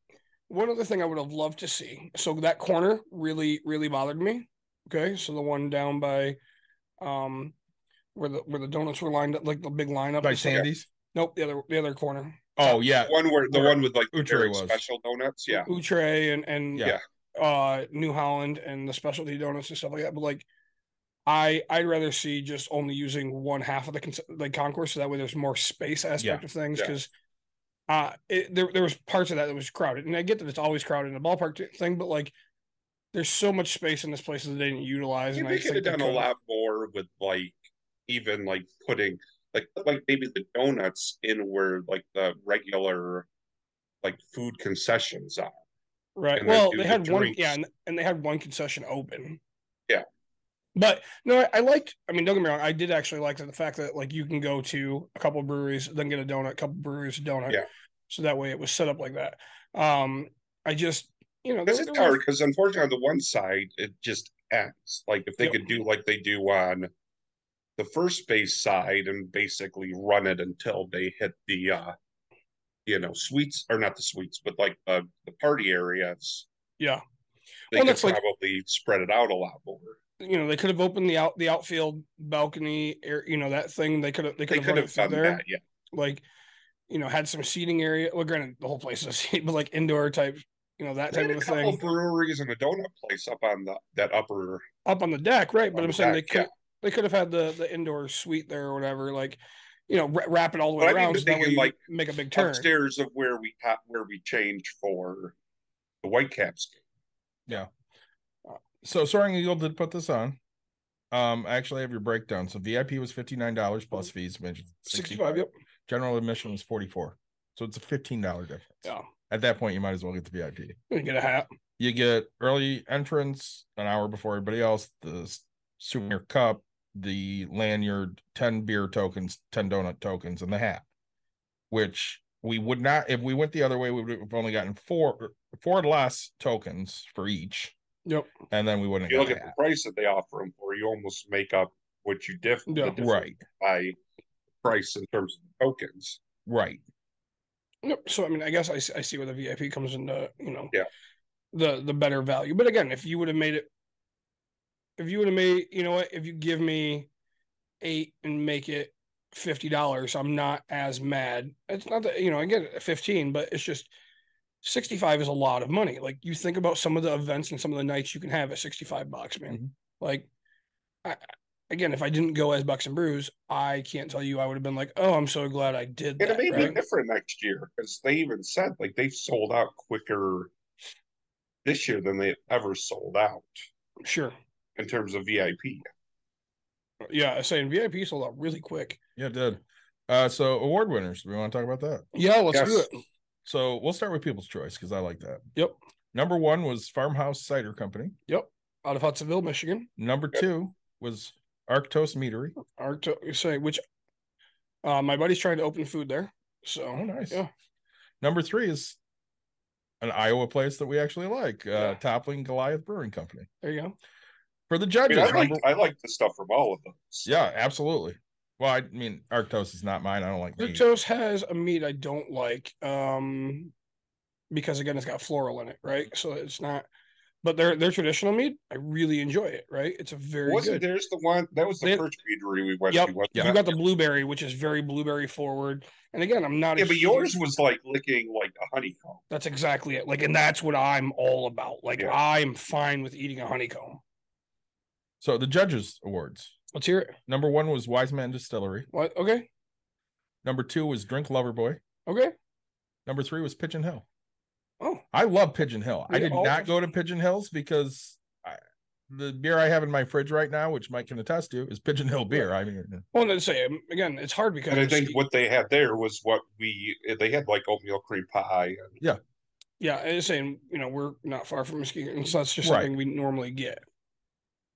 One other thing I would have loved to see. So that corner really, really bothered me. Okay. So the one down by, um, where the, where the donuts were lined up, like the big lineup by Sandy's. There. Nope. The other, the other corner. Oh yeah. One where the where one with like Outré was special donuts. Yeah. Outré and, and yeah. yeah. uh New Holland and the specialty donuts and stuff like that, but like I I'd rather see just only using one half of the cons- like concourse, so that way there's more space aspect yeah. of things, because yeah. uh it, there there was parts of that that was crowded, and I get that it's always crowded in the ballpark t- thing, but like there's so much space in this place that they didn't utilize. You and they could have done a lot more with like even like putting like like maybe the donuts in where like the regular like food concessions are. Right. And well, they the had drinks. one, yeah, and, and they had one concession open. Yeah. But no, I, I liked. I mean, don't get me wrong. I did actually like the, the fact that like you can go to a couple of breweries, then get a donut, a couple of breweries, a donut. Yeah. So that way it was set up like that. Um, I just, you know, this is hard because unfortunately on the one side it just ends. Like if they yep. could do like they do on the first base side and basically run it until they hit the. uh You know, sweets or not the sweets, but like uh, the party areas. Yeah, they well, could probably like, spread it out a lot more. You know, they could have opened the out the outfield balcony, air, you know, that thing. They could have they could they have, have done there. That, yeah. Like, you know, had some seating area. Well, granted, the whole place is seat, but like indoor type, you know, that they type had of a thing. A couple breweries and a donut place up on the that upper up on the deck, right? But I'm saying deck, they could yeah. they could have had the the indoor suite there or whatever, like. You know, wrap it all the way but around. I mean, so like make a big turn upstairs of where we where we change for the Whitecaps game. Yeah, so Soaring Eagle did put this on. Um, I actually have your breakdown. So V I P was fifty-nine dollars plus fees, which sixty-five. Yep. General admission was forty-four. So it's a fifteen dollars difference. Yeah. At that point, you might as well get the V I P. You get a hat. You get early entrance, an hour before everybody else. The souvenir cup, the lanyard, ten beer tokens, ten donut tokens, and the hat. Which we would not, if we went the other way, we would have only gotten four, four less tokens for each. Yep. And then we wouldn't. You look at the price that they offer them for, you almost make up what you diff- yeah. difference right. by price in terms of the tokens. Right. Yep. So, I mean, I guess I, I see where the V I P comes into, you know, yeah. the, the better value. But again, if you would have made it, if you would have made, you know what, if you give me eight and make it fifty dollars, I'm not as mad. It's not that, you know, I get it at fifteen, but it's just, sixty-five is a lot of money. Like, you think about some of the events and some of the nights you can have at sixty-five bucks, man. Mm-hmm. Like, I, again, if I didn't go as Bucks and Brews, I can't tell you I would have been like, oh, I'm so glad I did that. It may right? be different next year, because they even said, like, they've sold out quicker this year than they ever sold out. Sure. In terms of V I P. Yeah, I was saying V I P sold out really quick. Yeah, it did. Uh, so, award winners. Do we want to talk about that? Yeah, let's yes. do it. So we'll start with People's Choice because I like that. Yep. Number one was Farmhouse Cider Company. Yep. Out of Hudsonville, Michigan. Number yep. two was Arctos Meadery. Arctos, sorry, which uh, my buddy's trying to open food there. So oh, nice. Yeah. Number three is an Iowa place that we actually like, uh, yeah. Toppling Goliath Brewing Company. There you go. For the judges, I, mean, I like number... I like the stuff from all of them. Yeah, absolutely. Well, I mean, Arctos is not mine. I don't like meat. Arctos has a meat I don't like um, because, again, it's got floral in it, right? So it's not – but their their traditional meat, I really enjoy it, right? It's a very Wasn't good – Wasn't there's the one – that was the they, first meadery we went yep, to. Yep. You got the blueberry, which is very blueberry forward. And, again, I'm not – Yeah, but yours was like licking like a honeycomb. That's exactly it. Like, and that's what I'm all about. Like, yeah. I'm fine with eating a honeycomb. So the judges' awards. Let's hear it. Number one was Wise Man Distillery. What? Okay. Number two was Drink Lover Boy. Okay. Number three was Pigeon Hill. Oh. I love Pigeon Hill. We I did all... not go to Pigeon Hills because I, the beer I have in my fridge right now, which Mike can attest to, is Pigeon Hill beer. Yeah. I mean, well, let's say, again, it's hard because. And I think what they had there was what we, they had like oatmeal cream pie. And... Yeah. Yeah. I was saying, you know, we're not far from Muskegon, so that's just right. something we normally get.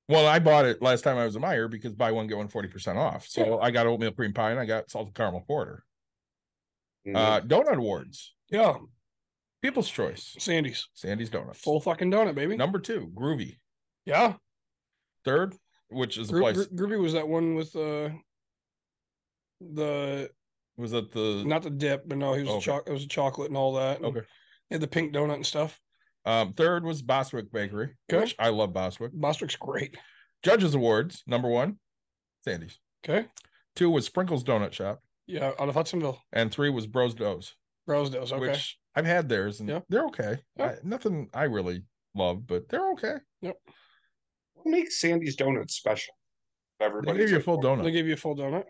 Well, I bought it last time I was a Meijer because buy one, get one forty percent off. So yeah. I got oatmeal cream pie and I got salted caramel porter. Mm-hmm. Uh, donut awards. Yeah. People's Choice. Sandy's. Sandy's Donuts. Full fucking donut, baby. Number two, Groovy. Yeah. Third, which is Gro- the place. Gro- Groovy was that one with uh, the... Was that the... Not the dip, but no, he was okay. a cho- it was a chocolate and all that. And okay. They had the pink donut and stuff. Um, third was Bostwick Bakery, okay. which I love Bostwick. Bostwick's great. Judges Awards, number one, Sandy's. Okay. Two was Sprinkles Donut Shop. Yeah, out of Hudsonville. And three was Bros Do's. Bros Do's, okay. Which I've had theirs, and yeah. they're okay. Yeah. I, nothing I really love, but they're okay. Yep. What makes Sandy's Donuts special? Everybody they give you a full donut. They give you a full donut.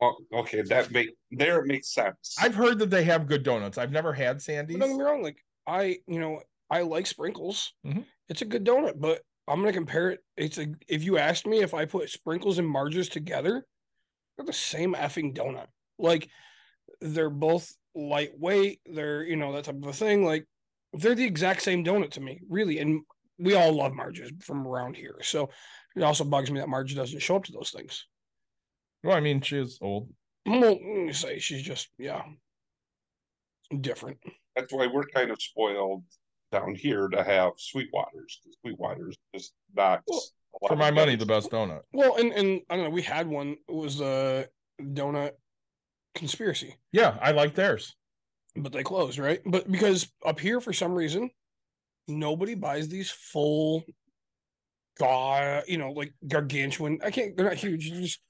Oh, okay, that make there it makes sense. I've heard that they have good donuts. I've never had Sandy's. Don't get me wrong, like I, you know. I like Sprinkles. Mm-hmm. It's a good donut, but I'm going to compare it. It's a, if you asked me if I put Sprinkles and Margers together, they're the same effing donut. Like, they're both lightweight. They're, you know, that type of a thing. Like, they're the exact same donut to me, really. And we all love Margers from around here. So it also bugs me that Marge doesn't show up to those things. Well, I mean, she is old. Well, say she's just, yeah, different. That's why we're kind of spoiled down here to have Sweetwaters. Sweetwaters just knocks well, for my money donuts. The best donut. Well, and and I don't know. We had one. It was the Donut Conspiracy. Yeah, I like theirs, but they closed, right? But because up here, for some reason, nobody buys these full, god, you know, like gargantuan. I can't. They're not huge. They're just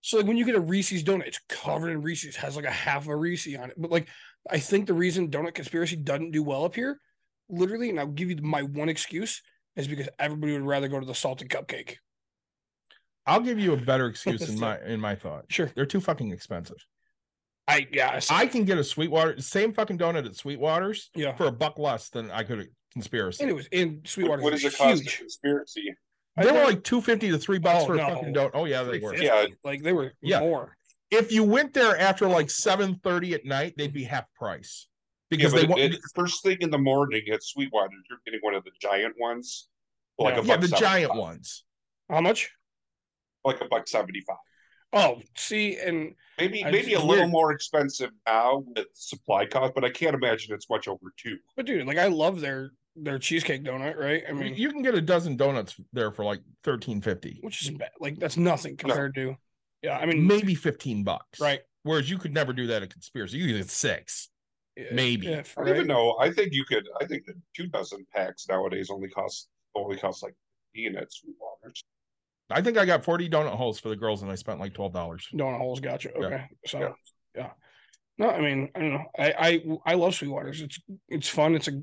so like when you get a Reese's donut, it's covered in Reese's. Has like a half a Reese on it. But like, I think the reason Donut Conspiracy doesn't do well up here. Literally, and I'll give you my one excuse, is because everybody would rather go to the salted cupcake. I'll give you a better excuse in my in my thought. Sure. They're too fucking expensive. I yeah. I, I can get a Sweetwater, same fucking donut at Sweetwaters yeah. for a buck less than I could Conspiracy. And it was in Sweetwater. What, what is the cost huge. of Conspiracy? They I were like two fifty to three bucks oh, for no. a fucking donut. Oh yeah, they were. Yeah, like they were yeah. more. If you went there after like seven thirty at night, they'd be half price because yeah, they want it, it, first thing in the morning at Sweetwater. You're getting one of the giant ones, like yeah. a yeah, the giant five. ones. How much? Like a buck seventy-five. Oh, see, and maybe I maybe just, a little weird. more expensive now with supply cost, but I can't imagine it's much over two. But dude, like I love their. Their cheesecake donut, right? I mean, you can get a dozen donuts there for like thirteen fifty, which is bad. Like that's nothing compared no. to, yeah. I mean, maybe fifteen bucks, right? Whereas you could never do that at Conspiracy. You could get six, yeah, maybe. Yeah, I don't right? even know. I think you could. I think the two dozen packs nowadays only cost only cost like fifteen at Sweetwaters. I think I got forty donut holes for the girls, and I spent like twelve dollars. Donut holes, gotcha. Okay, yeah. so yeah. yeah. No, I mean, I don't know. I I I love Sweetwaters. It's it's fun. It's a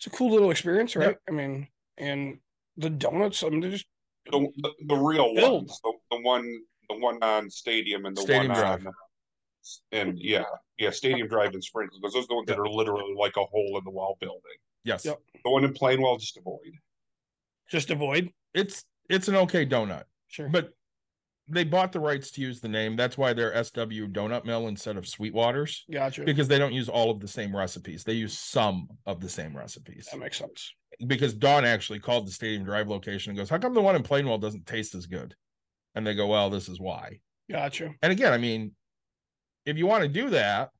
It's a cool little experience, right? Yep. I mean, and the donuts, I mean, they're just the, the, the real filled. ones, the, the one, the one on Stadium and the Stadium one Drive. on, and yeah, yeah, Stadium Drive and Sprinkles, because those are the ones yep. that are literally like a hole in the wall building. Yes, yep. The one in Plainwell, just avoid. Just avoid. It's it's an okay donut, sure, but they bought the rights to use the name. That's why they're S W Donut Mill instead of Sweetwaters. Gotcha. Because they don't use all of the same recipes. They use some of the same recipes. That makes sense. Because Dawn actually called the Stadium Drive location and goes, how come the one in Plainwell doesn't taste as good? And they go, well, this is why. Gotcha. And again, I mean, if you want to do that,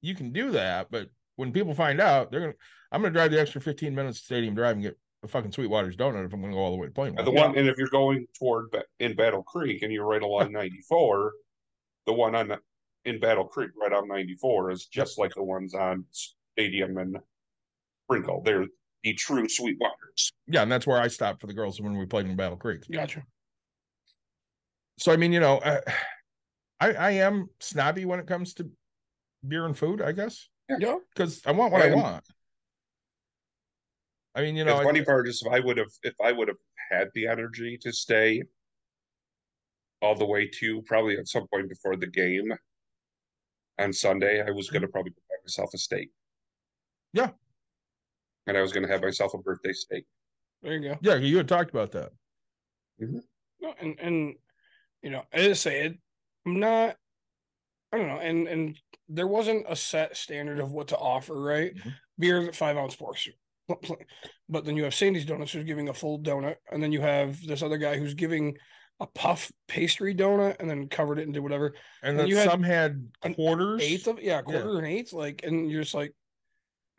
you can do that. But when people find out, they're going to, I'm going to drive the extra fifteen minutes to Stadium Drive and get a fucking Sweetwater's donut if I'm going to go all the way to Plainwell. The one, yeah. And if you're going toward in Battle Creek and you're right along ninety-four, the one on in Battle Creek right on ninety-four is just like the ones on Stadium and Sprinkle. They're the true Sweetwaters. Yeah, and that's where I stopped for the girls when we played in Battle Creek. Gotcha. So I mean, you know, uh, I I am snobby when it comes to beer and food, I guess. Yeah, because I want what and, I want. I mean, you know, the funny I, part is if I would have if I would have had the energy to stay all the way to probably at some point before the game on Sunday, I was going to probably buy myself a steak. Yeah, and I was going to have myself a birthday steak. There you go. Yeah, you had talked about that. Mm-hmm. No, and and you know, as I say, it, I'm not. I don't know, and and there wasn't a set standard of what to offer. Right, mm-hmm. Beers at five ounce pours. But then you have Sandy's Donuts who's giving a full donut, and then you have this other guy who's giving a puff pastry donut and then covered it into whatever. And, and then you some had, had quarters, eighth of yeah, quarter yeah. and eighth. Like, and you're just like,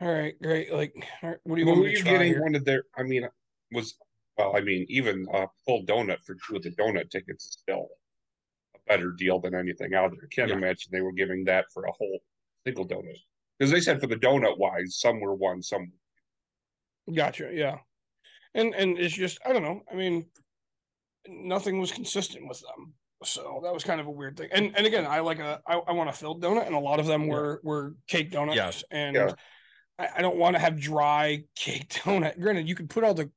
all right, great. Like, all right, what do you well, want me to try getting here? One of their? I mean, was well, I mean, even a full donut for two of the donut tickets is still a better deal than anything out there. I can't yeah. imagine they were giving that for a whole single donut because they said for the donut wise, some were one, some. Were Gotcha, yeah. And and it's just, I don't know. I mean, nothing was consistent with them. So that was kind of a weird thing. And and again, I like a I, I want a filled donut, and a lot of them were were cake donuts. Yes. And yeah. I, I don't want to have dry cake donut. Granted, you could put all the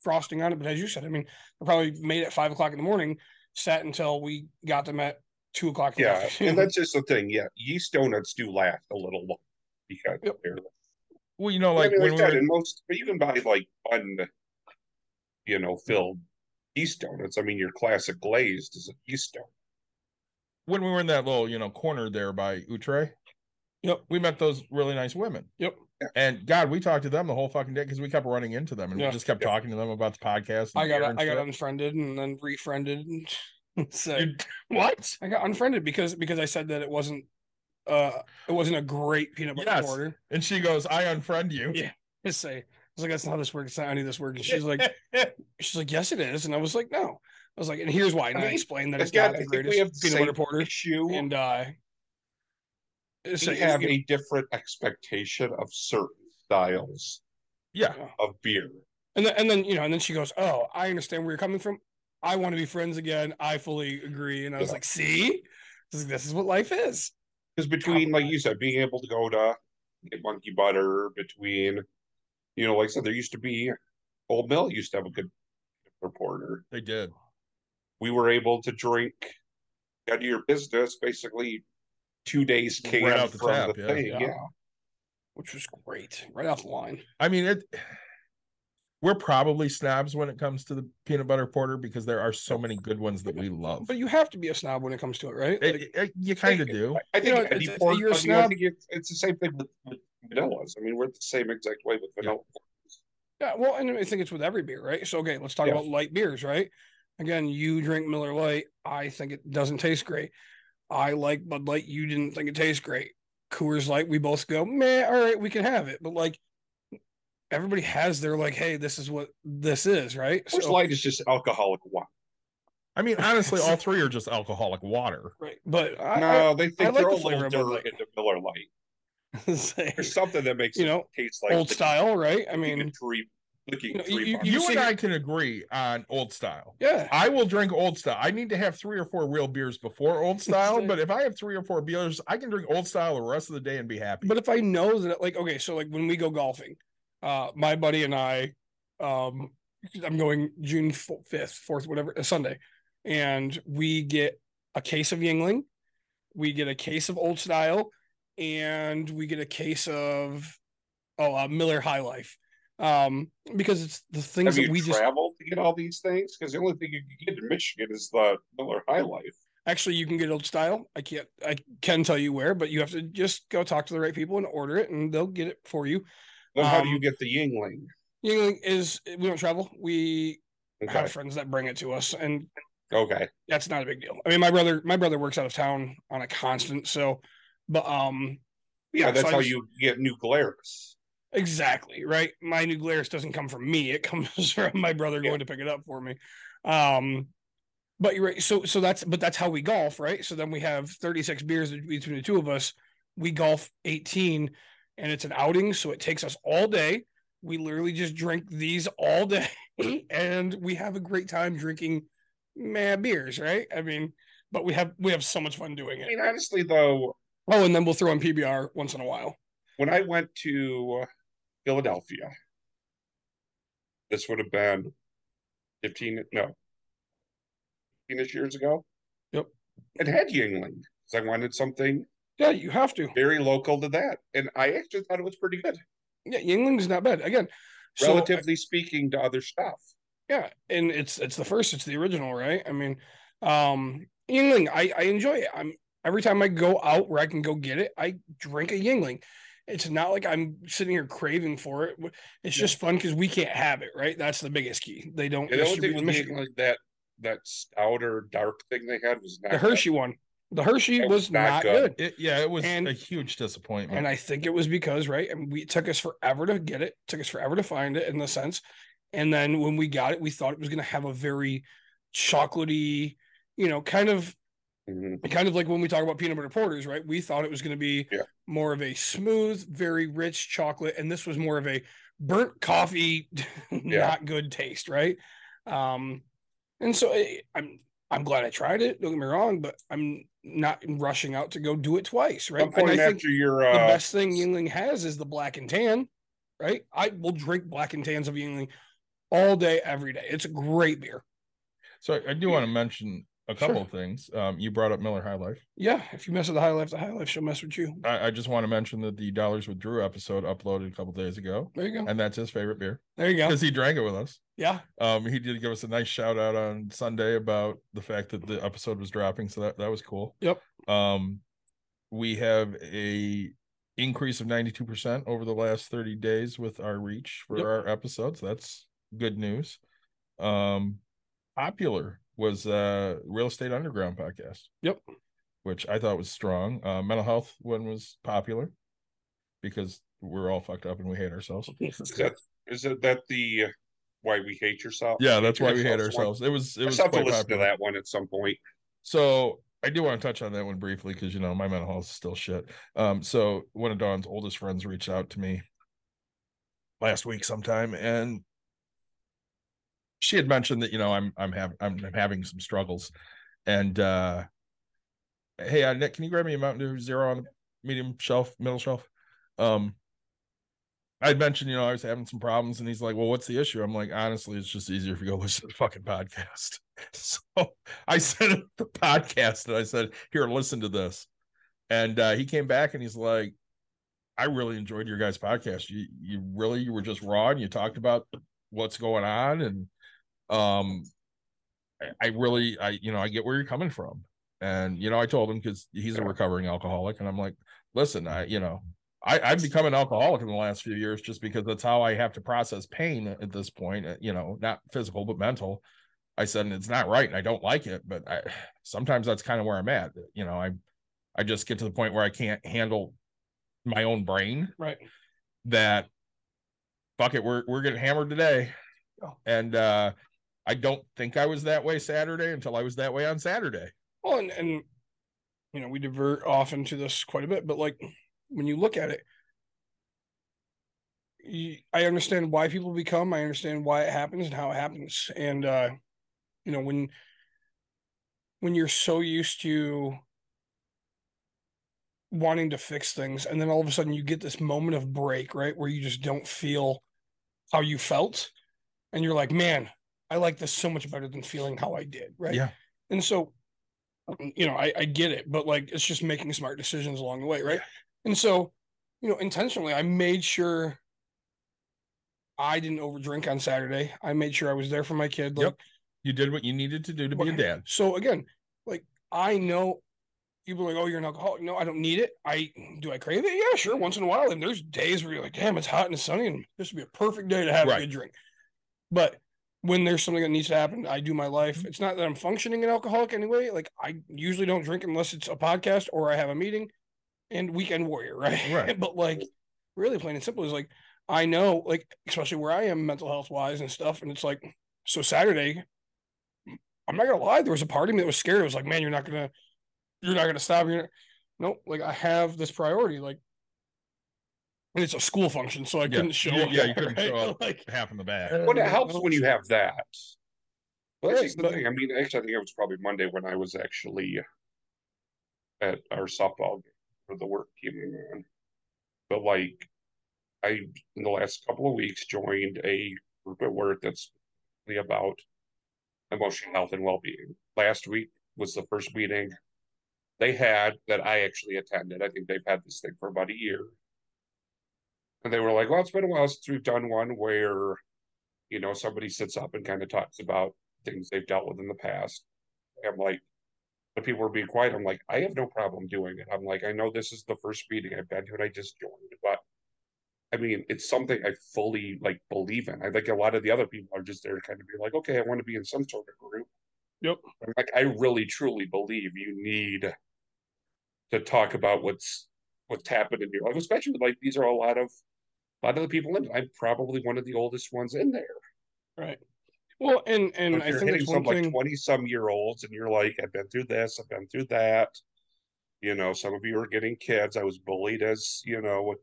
frosting on it, but as you said, I mean, I probably made it at five o'clock in the morning, sat until we got them at two o'clock in the afternoon. Yeah, and that's just the thing. Yeah, yeast donuts do last a little long because yep. they're Well, you know, like, I mean, like when that, we were... in most, but you can buy like fun, you know, filled yeast donuts. I mean, your classic glazed is a yeast donut. When we were in that little, you know, corner there by Outré, yep, we met those really nice women. Yep, and God, we talked to them the whole fucking day because we kept running into them and yeah. we just kept yep. talking to them about the podcast. I got, I got unfriended and then refriended. And so you, what? I got unfriended because because I said that it wasn't. Uh, it wasn't a great peanut butter yes. order. And she goes, I unfriend you. Yeah. I say, I was like, that's not how this works. It's not any of this work. And she's like, she's like, yes, it is. And I was like, no. I was like, and here's why. And I explained that it's Again, not the greatest peanut the butter porter. Issue. And uh, we like, have you know, a different expectation of certain styles yeah. of beer. And then, and then, you know, and then she goes, oh, I understand where you're coming from. I want to be friends again. I fully agree. And I was yeah. like, see, this is, this is what life is. Because between, like you said, being able to go to get monkey butter, between, you know, like I said, there used to be, Old Mill used to have a good reporter. They did. We were able to drink, out of your business, basically two days came right out the from tap, the yeah. thing. Yeah. yeah. Which was great. Right off the line. I mean, it. we're probably snobs when it comes to the peanut butter porter because there are so many good ones that we love. But you have to be a snob when it comes to it, right? Like, it, it, you kind of do. I think, you know, it's, it's, port, you're a snob. I mean, I think it's the same thing with, with vanillas. I mean, we're the same exact way with vanilla. Yeah, well, and I think it's with every beer, right? So, okay, let's talk yeah. about light beers, right? Again, you drink Miller Lite. I think it doesn't taste great. I like Bud Light. You didn't think it tastes great. Coors Light, we both go, meh, all right, we can have it. But, like, everybody has their, like, hey, this is what this is, right? Coors so, Light is just alcoholic wine. I mean, honestly, all three are just alcoholic water. Right, but no, I, they think I they're like all the dirt into Miller Lite. There's something that makes you it know taste like Old Style, right? I mean, three, you, know, you, you, you and I can agree on Old Style. Yeah, I will drink Old Style. I need to have three or four real beers before Old Style, but if I have three or four beers, I can drink Old Style the rest of the day and be happy. But if I know that, like, okay, so like when we go golfing, uh, my buddy and I, um, I'm going June fifth, fourth, whatever, a Sunday, and we get a case of Yingling, we get a case of Old Style. And we get a case of oh uh, Miller High Life um, because it's the things Have that you we traveled just... to get all these things because the only thing you can get in Michigan is the Miller High Life. Actually, you can get Old Style. I can't. I can tell you where, but you have to just go talk to the right people and order it, and they'll get it for you. Then um, how do you get the Yingling? Yingling is we don't travel. We okay. have friends that bring it to us, and okay, that's not a big deal. I mean, my brother, my brother works out of town on a constant, so. But, um, yeah, yeah that's so how just, you get New Glarus. Exactly. Right. My New Glarus doesn't come from me. It comes from my brother yeah. going to pick it up for me. Um, but you're right. So, so that's, but that's how we golf. Right. So then we have thirty-six beers between the two of us. We golf eighteen and it's an outing. So it takes us all day. We literally just drink these all day and we have a great time drinking mad beers. Right. I mean, but we have, we have so much fun doing it. I mean, honestly though, oh, and then we'll throw in P B R once in a while. When I went to Philadelphia, this would have been fifteen, no, fifteen-ish years ago. Yep. It had Yingling because I wanted something. Yeah, you have to. Very local to that. And I actually thought it was pretty good. Yeah, Yingling is not bad. Again, relatively so, speaking to other stuff. Yeah, and it's it's the first, it's the original, right? I mean, um, Yingling, I, I enjoy it. I'm Every time I go out where I can go get it, I drink a Yingling. It's not like I'm sitting here craving for it. It's yeah. just fun because we can't have it, right? That's the biggest key. They don't. The only thing with Michigan like that, that stout or dark thing they had was not the Hershey good. one. The Hershey was, was not, not good. good. It, yeah, it was and, a huge disappointment. And I think it was because right, and we it took us forever to get it. it. Took us forever to find it in the sense. And then when we got it, we thought it was going to have a very chocolatey, you know, kind of. Kind of like when we talk about peanut butter porters, right? We thought it was going to be yeah. more of a smooth, very rich chocolate, and this was more of a burnt coffee, yeah. not good taste, right? Um, and so I, I'm I'm glad I tried it. Don't get me wrong, but I'm not rushing out to go do it twice, right? And I after think your, uh... the best thing Yingling has is the black and tan, right? I will drink black and tans of Yingling all day, every day. It's a great beer. So I do yeah. want to mention. A couple sure. of things. Um, you brought up Miller High Life. Yeah, if you mess with the High Life, the High Life she'll mess with you. I, I just want to mention that the Dollars with Drew episode uploaded a couple days ago. There you go. And that's his favorite beer. There you go. Because he drank it with us. Yeah. Um, he did give us a nice shout out on Sunday about the fact that the episode was dropping, so that, that was cool. Yep. Um, we have a increase of ninety-two percent over the last thirty days with our reach for yep. our episodes. That's good news. Um, popular. was uh Real Estate Underground podcast. Yep. Which I thought was strong. Uh, mental health one was popular because we're all fucked up and we hate ourselves. Is that, is that the why we hate yourself? Yeah, that's why we hate ourselves. It was it was quite popular. I have to listen to that one at some point. So I do want to touch on that one briefly because you know my mental health is still shit. Um, so one of Dawn's oldest friends reached out to me last week sometime and she had mentioned that, you know, I'm I'm having I'm, I'm having some struggles, and uh, hey, uh, Nick, can you grab me a Mountain Dew Zero on the medium shelf, middle shelf? Um, I'd mentioned, you know, I was having some problems, and he's like, well, what's the issue? I'm like, honestly, it's just easier if you go listen to the fucking podcast. So I sent him the podcast, and I said, here, listen to this, and uh, he came back, and he's like, I really enjoyed your guys' podcast. You you really you were just raw, and you talked about what's going on. And um, I, I really, I, you know, I get where you're coming from. And, you know, I told him, cause he's a recovering alcoholic, and I'm like, listen, I, you know, I, I've become an alcoholic in the last few years just because that's how I have to process pain at this point, you know, not physical, but mental. I said, and it's not right, and I don't like it, but I, sometimes that's kind of where I'm at. You know, I, I just get to the point where I can't handle my own brain. Right. That fuck it, we're, we're getting hammered today. Oh. And uh, I don't think I was that way Saturday until I was that way on Saturday. Well, and, and, you know, we divert off into this quite a bit, but like, when you look at it, you, I understand why people become, I understand why it happens and how it happens. And, uh, you know, when, when you're so used to wanting to fix things, and then all of a sudden you get this moment of break, right, where you just don't feel how you felt. And you're like, man, I like this so much better than feeling how I did. Right. Yeah. And so, you know, I, I get it, but like, it's just making smart decisions along the way. Right. And so, you know, intentionally, I made sure I didn't overdrink on Saturday. I made sure I was there for my kid. Like, yep. You did what you needed to do to but, be a dad. So again, like, I know people are like, oh, you're an alcoholic. No, I don't need it. I do I crave it? Yeah, sure. Once in a while. And there's days where you're like, damn, it's hot and it's sunny, and this would be a perfect day to have right. a good drink. But when there's something that needs to happen, I do my life. It's not that I'm functioning an alcoholic anyway. Like, I usually don't drink unless it's a podcast or I have a meeting. And weekend warrior, right? Right. But like, really plain and simple is like, I know, like, especially where I am mental health wise and stuff. And it's like, so Saturday, I'm not gonna lie, there was a part of me that was scared. It was like, man, you're not gonna, you're not gonna stop. You're not... Nope. Like, I have this priority, like, and it's a school function, so I yeah. couldn't show yeah, up. Yeah, you couldn't right? show up like half in the bag. But it helps when you have that. Well, that's yes, the but... thing. I mean, actually, I think it was probably Monday when I was actually at our softball game. The work team, man. But like, I in the last couple of weeks joined a group at work that's about emotional health and well-being. Last week was the first meeting they had that I actually attended. I think they've had this thing for about a year, and they were like, "Well, it's been a while since we've done one where, you know, somebody sits up and kind of talks about things they've dealt with in the past." I'm like. But people were being quiet. I'm like, I have no problem doing it. I'm like, I know this is the first meeting I've been to and I just joined, but I mean, it's something I fully like believe in. I think a lot of the other people are just there to kind of be like, okay, I want to be in some sort of group. Yep. I'm like, I really truly believe you need to talk about what's what's happened in your life, especially like these are a lot of a lot of the people in it. I'm probably one of the oldest ones in there. Right. Well, and, and I think it's one thing, like twenty some year olds and you're like, I've been through this, I've been through that. You know, some of you are getting kids. I was bullied as, you know,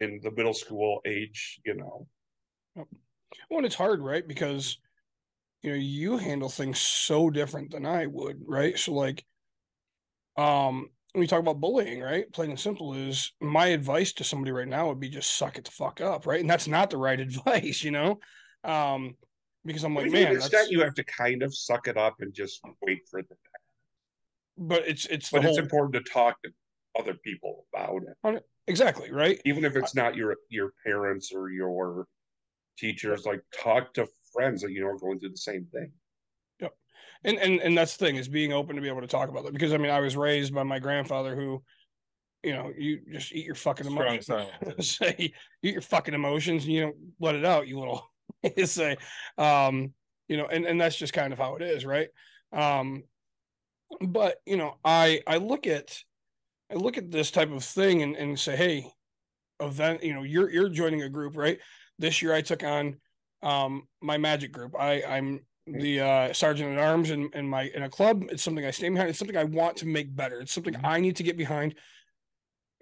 in the middle school age, you know. Well, and it's hard, right? Because, you know, you handle things so different than I would, right? So like, um, when you talk about bullying, right? Plain and simple is my advice to somebody right now would be just suck it the fuck up, right? And that's not the right advice, you know? Um, Because I'm like, but man, that's... you have to kind of suck it up and just wait for the. But it's it's but whole... it's important to talk to other people about it. Exactly right. Even if it's not your your parents or your teachers, like talk to friends that you know are going through the same thing. Yep, and and and that's the thing is being open to be able to talk about that because I mean I was raised by my grandfather who. You know, you just eat your fucking emotions. Say, you eat your fucking emotions, and you don't let it out, you little. Say, um, you know, and and that's just kind of how it is, right? Um, but you know, I I look at I look at this type of thing and and say, hey, event, you know, you're you're joining a group, right? This year I took on um my magic group. I I'm the uh sergeant at arms in in my in a club. It's something I stand behind. It's something I want to make better. It's something I need to get behind.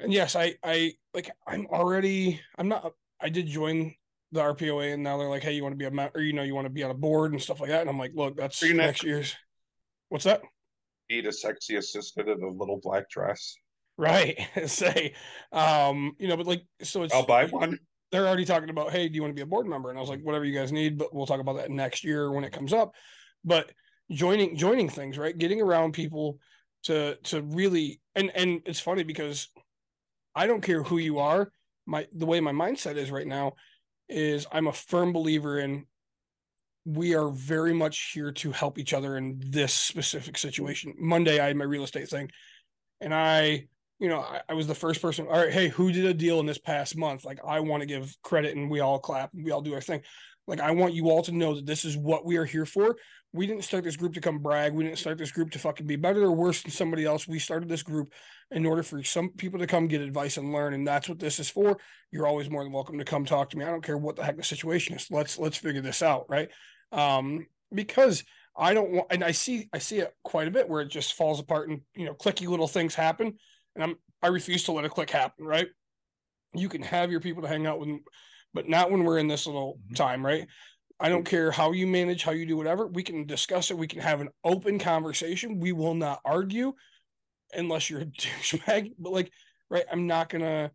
And yes, I, I like, I'm already, I'm not, I did join the R P O A and now they're like, hey, you want to be a, or, you know, you want to be on a board and stuff like that. And I'm like, look, that's next, next year's. What's that? Need a sexy assistant in a little black dress. Right. Say, um, you know, but like, so it's, I'll buy one. They're already talking about, hey, do you want to be a board member? And I was like, whatever you guys need, but we'll talk about that next year when it comes up, but joining, joining things, right. Getting around people to, to really, and, and it's funny because I don't care who you are. My, the way my mindset is right now is I'm a firm believer in we are very much here to help each other in this specific situation. Monday, I had my real estate thing, and I, you know, I, I was the first person. All right, hey, who did a deal in this past month? Like, I want to give credit, and we all clap, and we all do our thing. Like, I want you all to know that this is what we are here for. We didn't start this group to come brag. We didn't start this group to fucking be better or worse than somebody else. We started this group in order for some people to come get advice and learn, and that's what this is for. You're always more than welcome to come talk to me. I don't care what the heck the situation is. Let's let's figure this out, right? Um, because I don't want, and I see I see it quite a bit where it just falls apart and, you know, clicky little things happen, and I'm I refuse to let a click happen, right? You can have your people to hang out with, but not when we're in this little time, right? I don't care how you manage, how you do whatever. We can discuss it. We can have an open conversation. We will not argue unless you're a douchebag. But like, right, I'm not going to,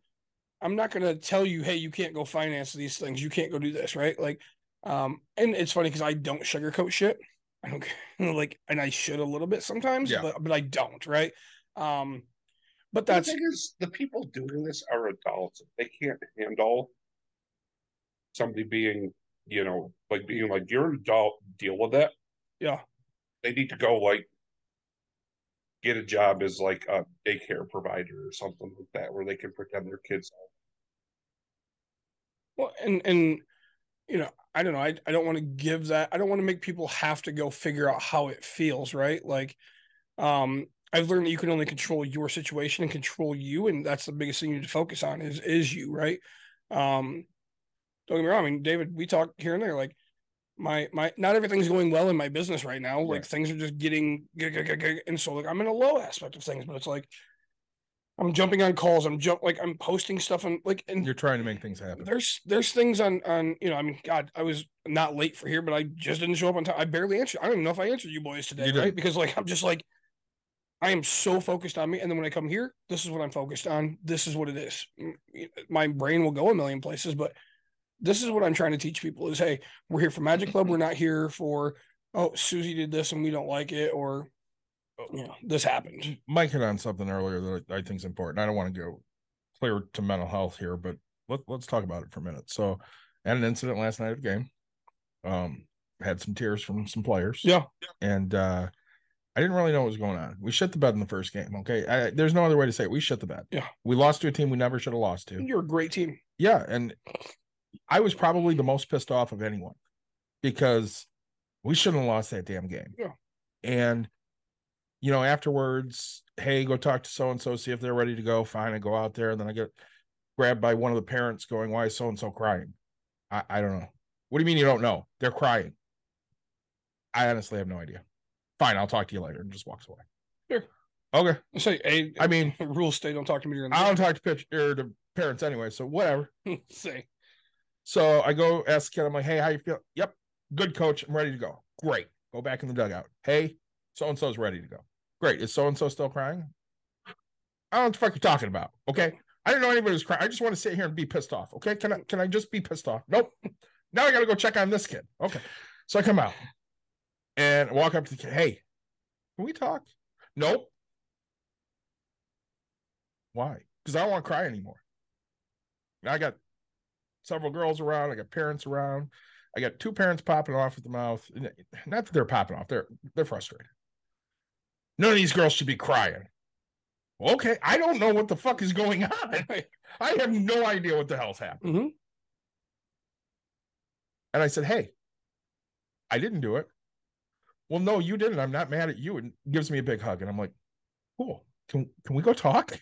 I'm not going to tell you, hey, you can't go finance these things. You can't go do this, right? Like, um, and it's funny because I don't sugarcoat shit. I don't care. Like, and I should a little bit sometimes, yeah. but, but I don't, right? Um, but that's... The thing is, the people doing this are adults. They can't handle somebody being, you know, like being like, you're an adult, deal with it. Yeah. They need to go, like, get a job as, like, a daycare provider or something like that, where they can pretend their kids are. Well, and, and you know, I don't know. I, I don't want to give that. I don't want to make people have to go figure out how it feels, right? Like, um, I've learned that you can only control your situation and control you, and that's the biggest thing you need to focus on is is you, right? Um Don't get me wrong. I mean, David, we talk here and there. Like, my my not everything's going well in my business right now. Like, right. Things are just getting, and so like I'm in a low aspect of things. But it's like I'm jumping on calls. I'm jump like I'm posting stuff and like and you're trying to make things happen. There's there's things on on you know. I mean, God, I was not late for here, but I just didn't show up on time. I barely answered. I don't even know if I answered you boys today, you right? Because like I'm just like I am so focused on me, and then when I come here, this is what I'm focused on. This is what it is. My brain will go a million places, but. This is what I'm trying to teach people is, hey, we're here for Magic Club. We're not here for, oh, Susie did this and we don't like it, or, you know, this happened. Mike hit on something earlier that I think is important. I don't want to go clear to mental health here, but let, let's talk about it for a minute. So I had an incident last night at a game, um, had some tears from some players. Yeah. And uh, I didn't really know what was going on. We shit the bed in the first game. Okay. I, there's no other way to say it. We shit the bed. Yeah. We lost to a team we never should have lost to. You're a great team. Yeah. And I was probably the most pissed off of anyone because we shouldn't have lost that damn game. Yeah. And, you know, afterwards, hey, go talk to so-and-so, see if they're ready to go. Fine. I go out there. And then I get grabbed by one of the parents going, why is so-and-so crying? I, I don't know. What do you mean you don't know? They're crying. I honestly have no idea. Fine. I'll talk to you later. And just walks away. Sure. Okay. So, I, I mean, rules state, don't talk to me. During the I don't day. talk to, pitch, or to parents anyway. So whatever. Say. So I go ask the kid, I'm like, hey, how you feel? Yep. Good, coach. I'm ready to go. Great. Go back in the dugout. Hey, so-and-so's ready to go. Great. Is so-and-so still crying? I don't know what the fuck you're talking about. Okay. I didn't know anybody was crying. I just want to sit here and be pissed off. Okay. Can I, can I just be pissed off? Nope. Now I got to go check on this kid. Okay. So I come out and I walk up to the kid. Hey, can we talk? Nope. Why? Because I don't want to cry anymore. Now I got several girls around. I got parents around. I got two parents popping off at the mouth. Not that they're popping off. They're they're frustrated. None of these girls should be crying. Well, okay, I don't know what the fuck is going on. I, I have no idea what the hell's happening. Mm-hmm. And I said, hey, I didn't do it. Well, no, you didn't. I'm not mad at you. And gives me a big hug. And I'm like, cool. Can, can we go talk?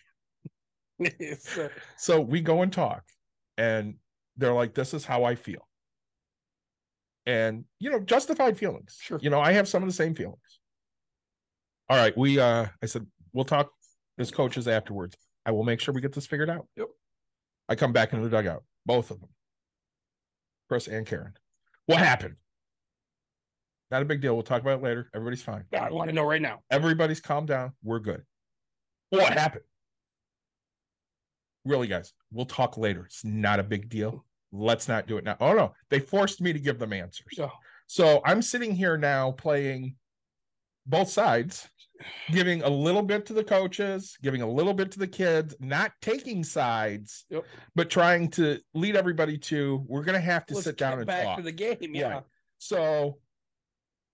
Yes, so we go and talk. And they're like, this is how I feel. And, you know, justified feelings. Sure. You know, I have some of the same feelings. All right. We, uh, I said, we'll talk as coaches afterwards. I will make sure we get this figured out. Yep. I come back into the dugout, both of them, Chris and Karen. What happened? Not a big deal. We'll talk about it later. Everybody's fine. I want to know right now. Everybody's calmed down. We're good. What happened? Really, guys, we'll talk later. It's not a big deal. Let's not do it now. Oh, no. They forced me to give them answers. Oh. So I'm sitting here now playing both sides giving a little bit to the coaches, giving a little bit to the kids, not taking sides, yep. but trying to lead everybody to, we're going to have to Let's sit down and back talk. to the game. Yeah. Right. So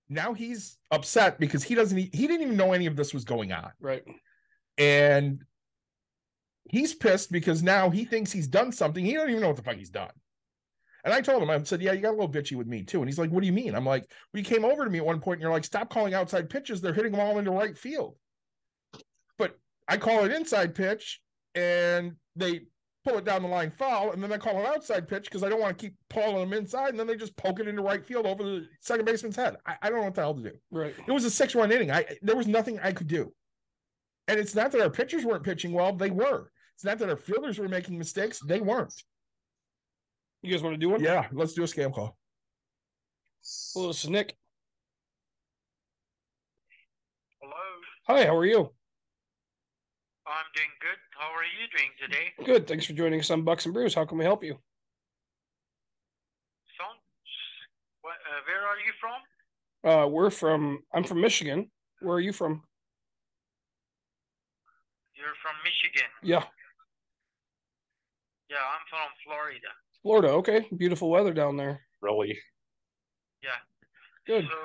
now he's upset because he doesn't, he didn't even know any of this was going on. Right. And he's pissed because now he thinks he's done something. He doesn't even know what the fuck he's done. And I told him, I said, yeah, you got a little bitchy with me too. And he's like, what do you mean? I'm like, well, you came over to me at one point and you're like, stop calling outside pitches. They're hitting them all into right field. But I call it inside pitch and they pull it down the line foul. And then I call an outside pitch because I don't want to keep pulling them inside. And then they just poke it into right field over the second baseman's head. I, I don't know what the hell to do. Right. It was a six run inning. I, there was nothing I could do. And it's not that our pitchers weren't pitching well. They were. It's not that our fielders were making mistakes. They weren't. You guys want to do one? Yeah, let's do a scam call. Hello, this is Nick. Hello. Hi, how are you? I'm doing good. How are you doing today? Good. Thanks for joining us on Bucks and Brews. How can we help you? So, what, uh, where are you from? Uh, we're from, I'm from Michigan. Where are you from? You're from Michigan? Yeah. Yeah, I'm from Florida. Florida, okay. Beautiful weather down there. Really? Yeah. Good. So,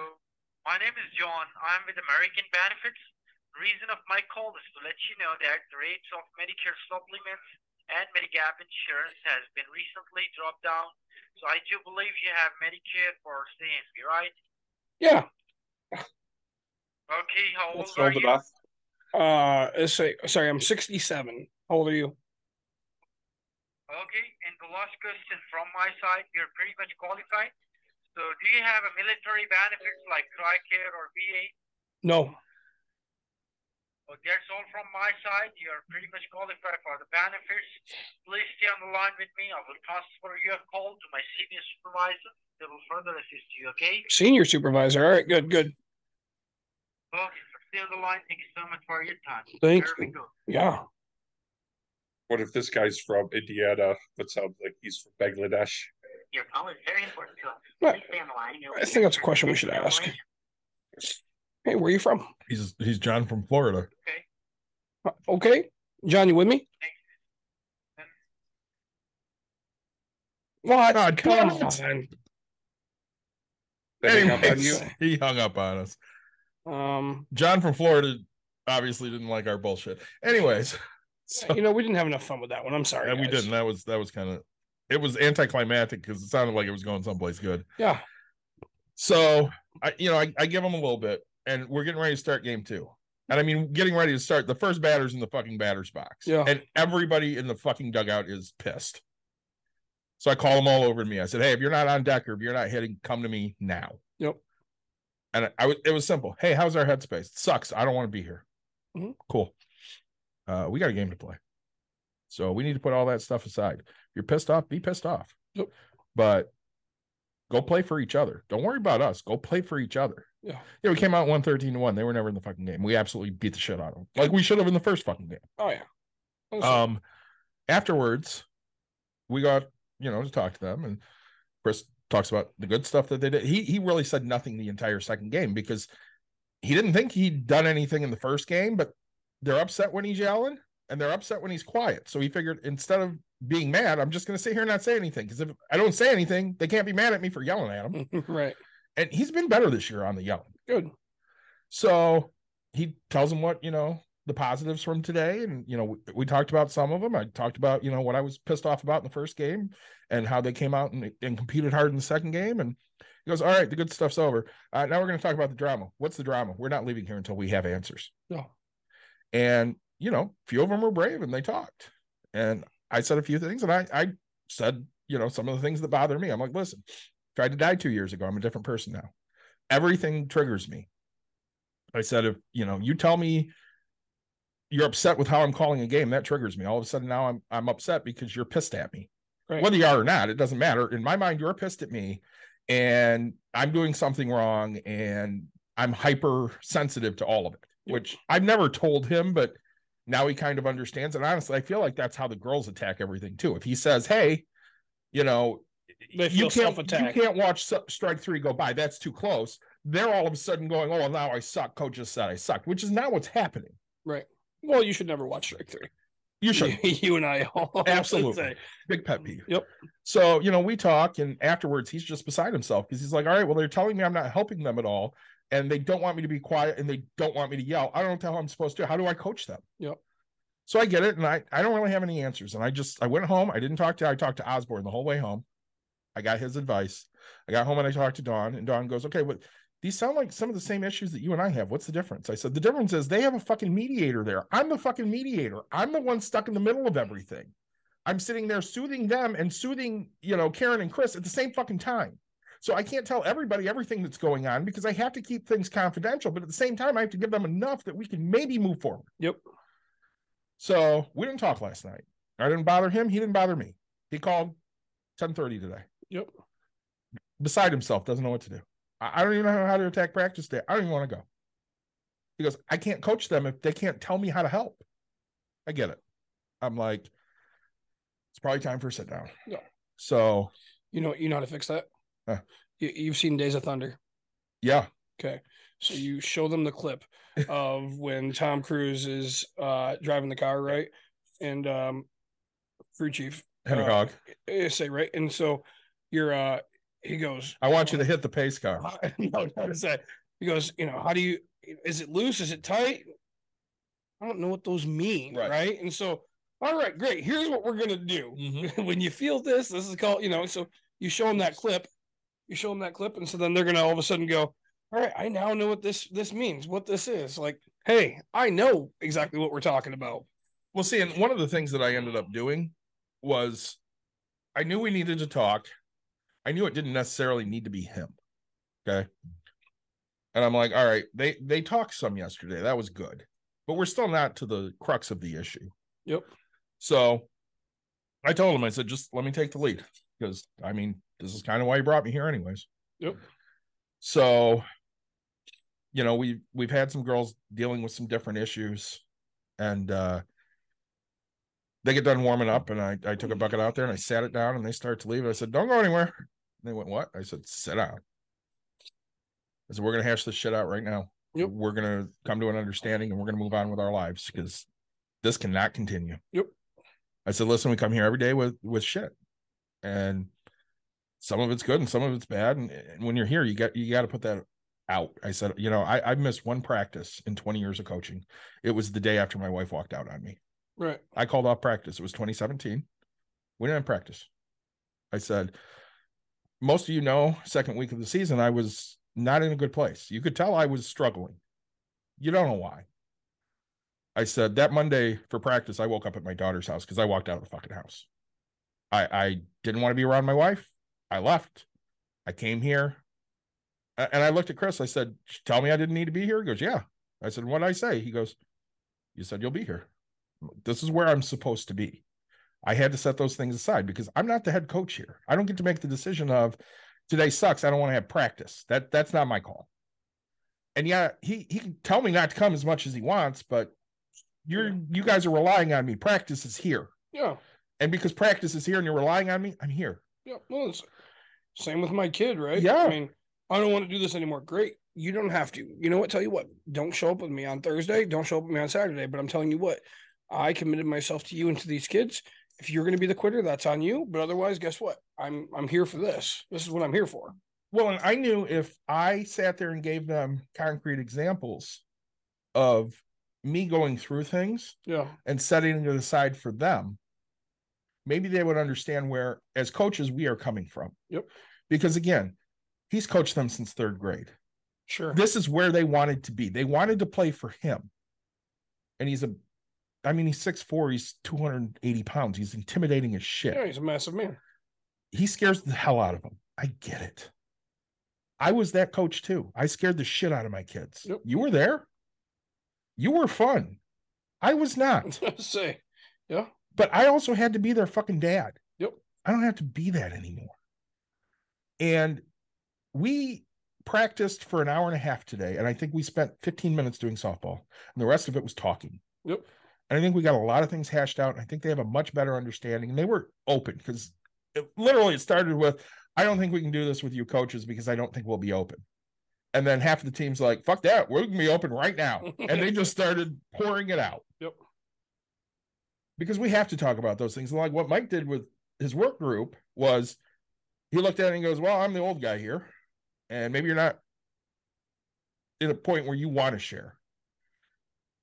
my name is John. I'm with American Benefits. The reason of my call is to let you know that the rates of Medicare supplements and Medigap insurance has been recently dropped down. So, I do believe you have Medicare for C M B, right? Yeah. Okay, how old That's are old you? Enough. Uh, say, sorry, I'm sixty-seven. How old are you? Okay, and the last question from my side, you're pretty much qualified. So do you have a military benefits like TRICARE or V A? No. Well, that's all from my side. You're pretty much qualified for the benefits. Please stay on the line with me. I will transfer your call to my senior supervisor. They will further assist you, okay? Senior supervisor. All right, good, good. Okay, so stay on the line. Thank you so much for your time. Thanks. There we go. Yeah. What if this guy's from Indiana, but sounds like he's from Bangladesh? Your call is very important to us. Well, I think that's a question we should ask. Hey, where are you from? He's he's John from Florida. Okay. Okay. John, you with me? What? God, come on. on. Anyways, hung up on you. He hung up on us. Um, John from Florida obviously didn't like our bullshit. Anyways. So, you know, we didn't have enough fun with that one. I'm sorry. Yeah, we didn't. That was that was kind of it was anticlimactic because it sounded like it was going someplace good. Yeah. So I, you know, I, I give them a little bit, and we're getting ready to start game two. And I mean, getting ready to start. The first batter's in the fucking batter's box. Yeah. And everybody in the fucking dugout is pissed. So I call them all over to me. I said, hey, if you're not on deck or if you're not hitting, come to me now. Yep. And I, I it was simple. Hey, how's our headspace? It sucks. I don't want to be here. Mm-hmm. Cool. Uh, we got a game to play. So we need to put all that stuff aside. If you're pissed off, be pissed off. Yep. But go play for each other. Don't worry about us. Go play for each other. Yeah. Yeah, we came out one thirteen to one. They were never in the fucking game. We absolutely beat the shit out of them. Like we should have in the first fucking game. Oh, yeah. That's um, it. Afterwards, we got, you know, to talk to them. And Chris talks about the good stuff that they did. He, he really said nothing the entire second game because he didn't think he'd done anything in the first game, but they're upset when he's yelling, and they're upset when he's quiet. So he figured instead of being mad, I'm just going to sit here and not say anything. Because if I don't say anything, they can't be mad at me for yelling at him. Right. And he's been better this year on the yelling. Good. So he tells him what, you know, the positives from today. And, you know, we, we talked about some of them. I talked about, you know, what I was pissed off about in the first game and how they came out and, and competed hard in the second game. And he goes, all right, the good stuff's over. Uh, now we're going to talk about the drama. What's the drama? We're not leaving here until we have answers. No. And, you know, a few of them were brave and they talked. And I said a few things and I, I said, you know, some of the things that bother me. I'm like, listen, tried to die two years ago. I'm a different person now. Everything triggers me. I said, if, you know, you tell me you're upset with how I'm calling a game, that triggers me. All of a sudden now I'm, I'm upset because you're pissed at me. Right. Whether you are or not, it doesn't matter. In my mind, you're pissed at me and I'm doing something wrong and I'm hypersensitive to all of it. Which I've never told him, but now he kind of understands. And honestly, I feel like that's how the girls attack everything too. If he says, hey, you know, you can't, you can't watch Strike Three go by. That's too close. they're all of a sudden going, oh, well, now I suck. Coach just said I sucked, which is not what's happening. Right. Well, you should never watch Strike Three. You should. You and I all. Absolutely. Say. Big pet peeve. Yep. So, you know, we talk, and afterwards he's just beside himself because he's like, all right, well, they're telling me I'm not helping them at all, and they don't want me to be quiet, and they don't want me to yell. I don't know how I'm supposed to. How do I coach them? Yep. So I get it, and I, I don't really have any answers. And I just, I went home. I didn't talk to, I talked to Osborne the whole way home. I got his advice. I got home and I talked to Dawn, and Dawn goes, okay, what, these sound like some of the same issues that you and I have. What's the difference? I said, the difference is they have a fucking mediator there. I'm the fucking mediator. I'm the one stuck in the middle of everything. I'm sitting there soothing them and soothing, you know, Karen and Chris at the same fucking time. So I can't tell everybody everything that's going on because I have to keep things confidential, but at the same time, I have to give them enough that we can maybe move forward. Yep. So we didn't talk last night. I didn't bother him. He didn't bother me. He called ten thirty today. Yep. Beside himself, doesn't know what to do. I don't even know how to attack practice day. I don't even want to go. He goes, I can't coach them if they can't tell me how to help. I get it. I'm like, it's probably time for a sit down. Yeah. So. You know, you know how to fix that? Huh? You, you've seen Days of Thunder. Yeah. Okay. So you show them the clip of when Tom Cruise is uh, driving the car, right? And um, crew chief. Henry uh, Hogg. Say, right? And so you're, uh, he goes, I want you to hit the pace car. No, not is that. He goes, you know, how do you, is it loose? Is it tight? I don't know what those mean, right? right? And so, all right, great. Here's what we're going to do. Mm-hmm. When you feel this, this is called, you know, so you show them that clip. You show them that clip. And so then they're going to all of a sudden go, all right, I now know what this this means, what this is. Like, hey, I know exactly what we're talking about. Well, see, and one of the things that I ended up doing was I knew we needed to talk. I knew it didn't necessarily need to be him, okay? And I'm like, all right, they, they talked some yesterday. That was good. But we're still not to the crux of the issue. Yep. So I told him, I said, just let me take the lead because, I mean, this is kind of why you brought me here anyways. Yep. So... You know, we we've had some girls dealing with some different issues, and uh, they get done warming up, and I, I took a bucket out there and I sat it down, and they start to leave. I said, "Don't go anywhere." And they went, "What?" I said, "Sit down." I said, "We're gonna hash this shit out right now. Yep. We're gonna come to an understanding, and we're gonna move on with our lives because this cannot continue." Yep. I said, "Listen, we come here every day with with shit, and some of it's good and some of it's bad, and, and when you're here, you got you got to put that out." I said, you know, I, I missed one practice in twenty years of coaching. It was the day after my wife walked out on me. Right. I called off practice. It was twenty seventeen. We didn't have practice. I said, most of you know, second week of the season, I was not in a good place. You could tell I was struggling. You don't know why. I said, that Monday for practice, I woke up at my daughter's house because I walked out of the fucking house. I, I didn't want to be around my wife. I left. I came here. And I looked at Chris. I said, tell me I didn't need to be here. He goes, yeah. I said, what did I say? He goes, you said you'll be here. This is where I'm supposed to be. I had to set those things aside because I'm not the head coach here. I don't get to make the decision of today sucks. I don't want to have practice. That That's not my call. And yeah, he, he can tell me not to come as much as he wants, but you're yeah. you guys are relying on me. Practice is here. Yeah. And because practice is here and you're relying on me, I'm here. Yeah. Well, it's same with my kid, right? Yeah. I mean, I don't want to do this anymore. Great. You don't have to. You know what? Tell you what, don't show up with me on Thursday. Don't show up with me on Saturday, but I'm telling you what, I committed myself to you and to these kids. If you're going to be the quitter, that's on you. But otherwise, guess what? I'm, I'm here for this. This is what I'm here for. Well, and I knew if I sat there and gave them concrete examples of me going through things yeah. and setting it aside for them, maybe they would understand where as coaches, we are coming from. Yep. Because again, he's coached them since third grade. Sure. This is where they wanted to be. They wanted to play for him. And he's a, I mean, he's six foot four. He's two hundred eighty pounds. He's intimidating as shit. Yeah, he's a massive man. He scares the hell out of them. I get it. I was that coach too. I scared the shit out of my kids. Yep. You were there. You were fun. I was not. Say, yeah. But I also had to be their fucking dad. Yep. I don't have to be that anymore. And we practiced for an hour and a half today, and I think we spent fifteen minutes doing softball, and the rest of it was talking. Yep. And I think we got a lot of things hashed out, and I think they have a much better understanding, and they were open because it, literally it started with, I don't think we can do this with you coaches because I don't think we'll be open. And then half of the team's like, fuck that, we're gonna be open right now. And they just started pouring it out. Yep. Because we have to talk about those things. And like what Mike did with his work group was he looked at it and goes, well, I'm the old guy here. And maybe you're not at a point where you want to share.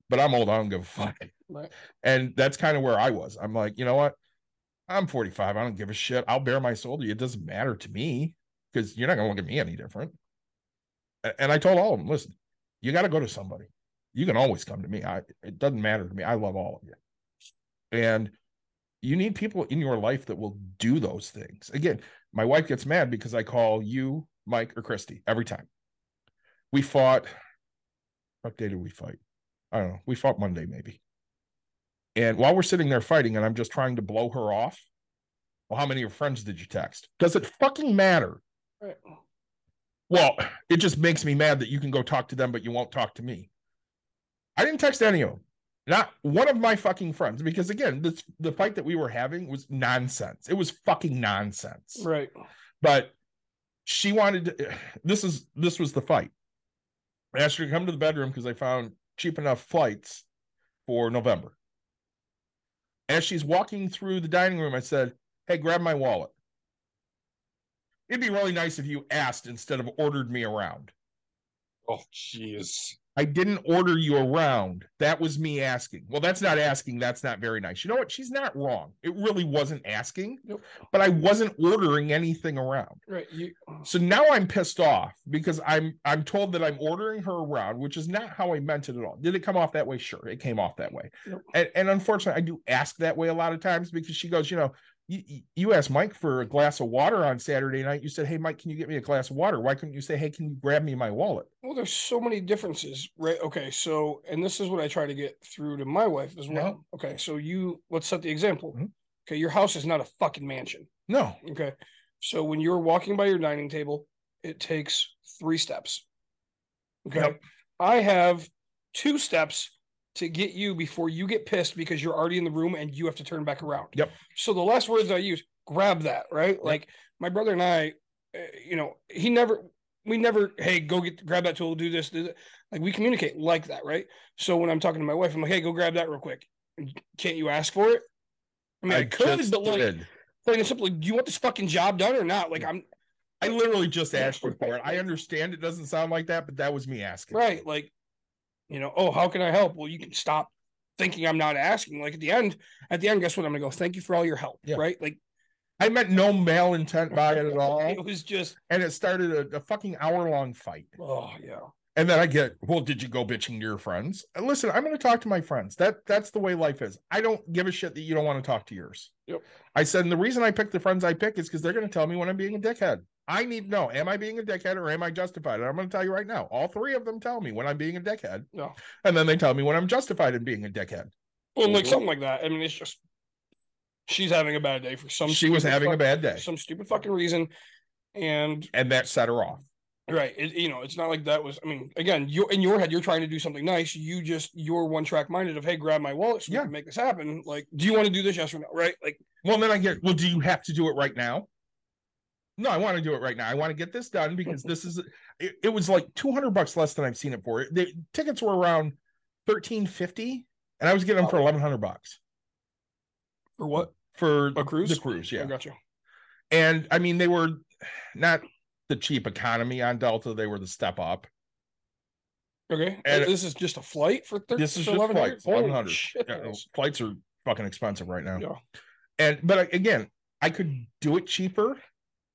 But I'm old, I don't give a fuck. Right. And that's kind of where I was. I'm like, you know what? I'm forty-five. I don't give a shit. I'll bare my soul to you. It doesn't matter to me because you're not going to look at me any different. And I told all of them, listen, you got to go to somebody. You can always come to me. I, it doesn't matter to me. I love all of you. And you need people in your life that will do those things. Again, my wife gets mad because I call you, Mike, or Christy every time. We fought. What day did we fight? I don't know. We fought Monday, maybe. And while we're sitting there fighting and I'm just trying to blow her off, well, how many of your friends did you text? Does it fucking matter? Right. Well, it just makes me mad that you can go talk to them, but you won't talk to me. I didn't text any of them. Not one of my fucking friends. Because again, this, the fight that we were having was nonsense. It was fucking nonsense. Right. But she wanted to, this is, this was the fight. I asked her to come to the bedroom because I found cheap enough flights for November. As she's walking through the dining room, I said, hey, grab my wallet. It'd be really nice if you asked instead of ordered me around. Oh, jeez. I didn't order you around. That was me asking. Well, that's not asking. That's not very nice. You know what? She's not wrong. It really wasn't asking, nope. But I wasn't ordering anything around. Right. You... So now I'm pissed off because I'm I'm told that I'm ordering her around, which is not how I meant it at all. Did it come off that way? Sure. It came off that way. Nope. And, and unfortunately, I do ask that way a lot of times because she goes, you know, You, you asked Mike for a glass of water on Saturday night. You said, hey, Mike, can you get me a glass of water? Why couldn't you say, hey, can you grab me my wallet? Well, there's so many differences, right? Okay, so, and this is what I try to get through to my wife as well. No. Okay, so you, let's set the example. Mm-hmm. Okay, your house is not a fucking mansion. No. Okay, so when you're walking by your dining table, it takes three steps. Okay, yep. I have two steps to get you before you get pissed because you're already in the room and you have to turn back around. Yep. So the last words I use, grab that, right? Yep. Like my brother and I, uh, you know, he never, we never, hey, go get, grab that tool, do this, do that. Like we communicate like that, right? So when I'm talking to my wife, I'm like, hey, go grab that real quick. Can't you ask for it? I mean, I, I could, but like, plain and simply, do you want this fucking job done or not? Like I'm, I literally just asked for it. I understand it doesn't sound like that, but that was me asking. Right. Like, you know, oh, how can I help? Well, you can stop thinking I'm not asking. Like at the end, at the end, guess what? I'm gonna go, thank you for all your help. Yeah. Right? Like I meant no malintent by it at all. It was just, and it started a, a fucking hour-long fight. Oh yeah. And then I get, well, did you go bitching to your friends? And listen, I'm gonna talk to my friends. That that's the way life is. I don't give a shit that you don't want to talk to yours. Yep. I said, and the reason I pick the friends I pick is because they're gonna tell me when I'm being a dickhead. I need to know, am I being a dickhead or am I justified? And I'm going to tell you right now, all three of them tell me when I'm being a dickhead. No. And then they tell me when I'm justified in being a dickhead. Well, like something like that. I mean, it's just, she's having a bad day for some. She was having fucking, a bad day. Some stupid fucking reason. And and that set her off. Right. It, you know, it's not like that was, I mean, again, you in your head, you're trying to do something nice. You just, you're one track minded of, hey, grab my wallet so yeah. we can make this happen. Like, do you want to do this? Yes or no? Right. Like, well, then I get, well, do you have to do it right now? No, I want to do it right now. I want to get this done because this is, it, it was like two hundred bucks less than I've seen it for. The tickets were around thirteen fifty and I was getting them for eleven hundred bucks. For what? For a cruise? The cruise, yeah. I got you. And I mean, they were not the cheap economy on Delta. They were the step up. Okay. And this is just a flight for thirteen hundred dollars? This is just flights, eleven hundred dollars. Yeah, flights are fucking expensive right now. Yeah. And, but again, I could do it cheaper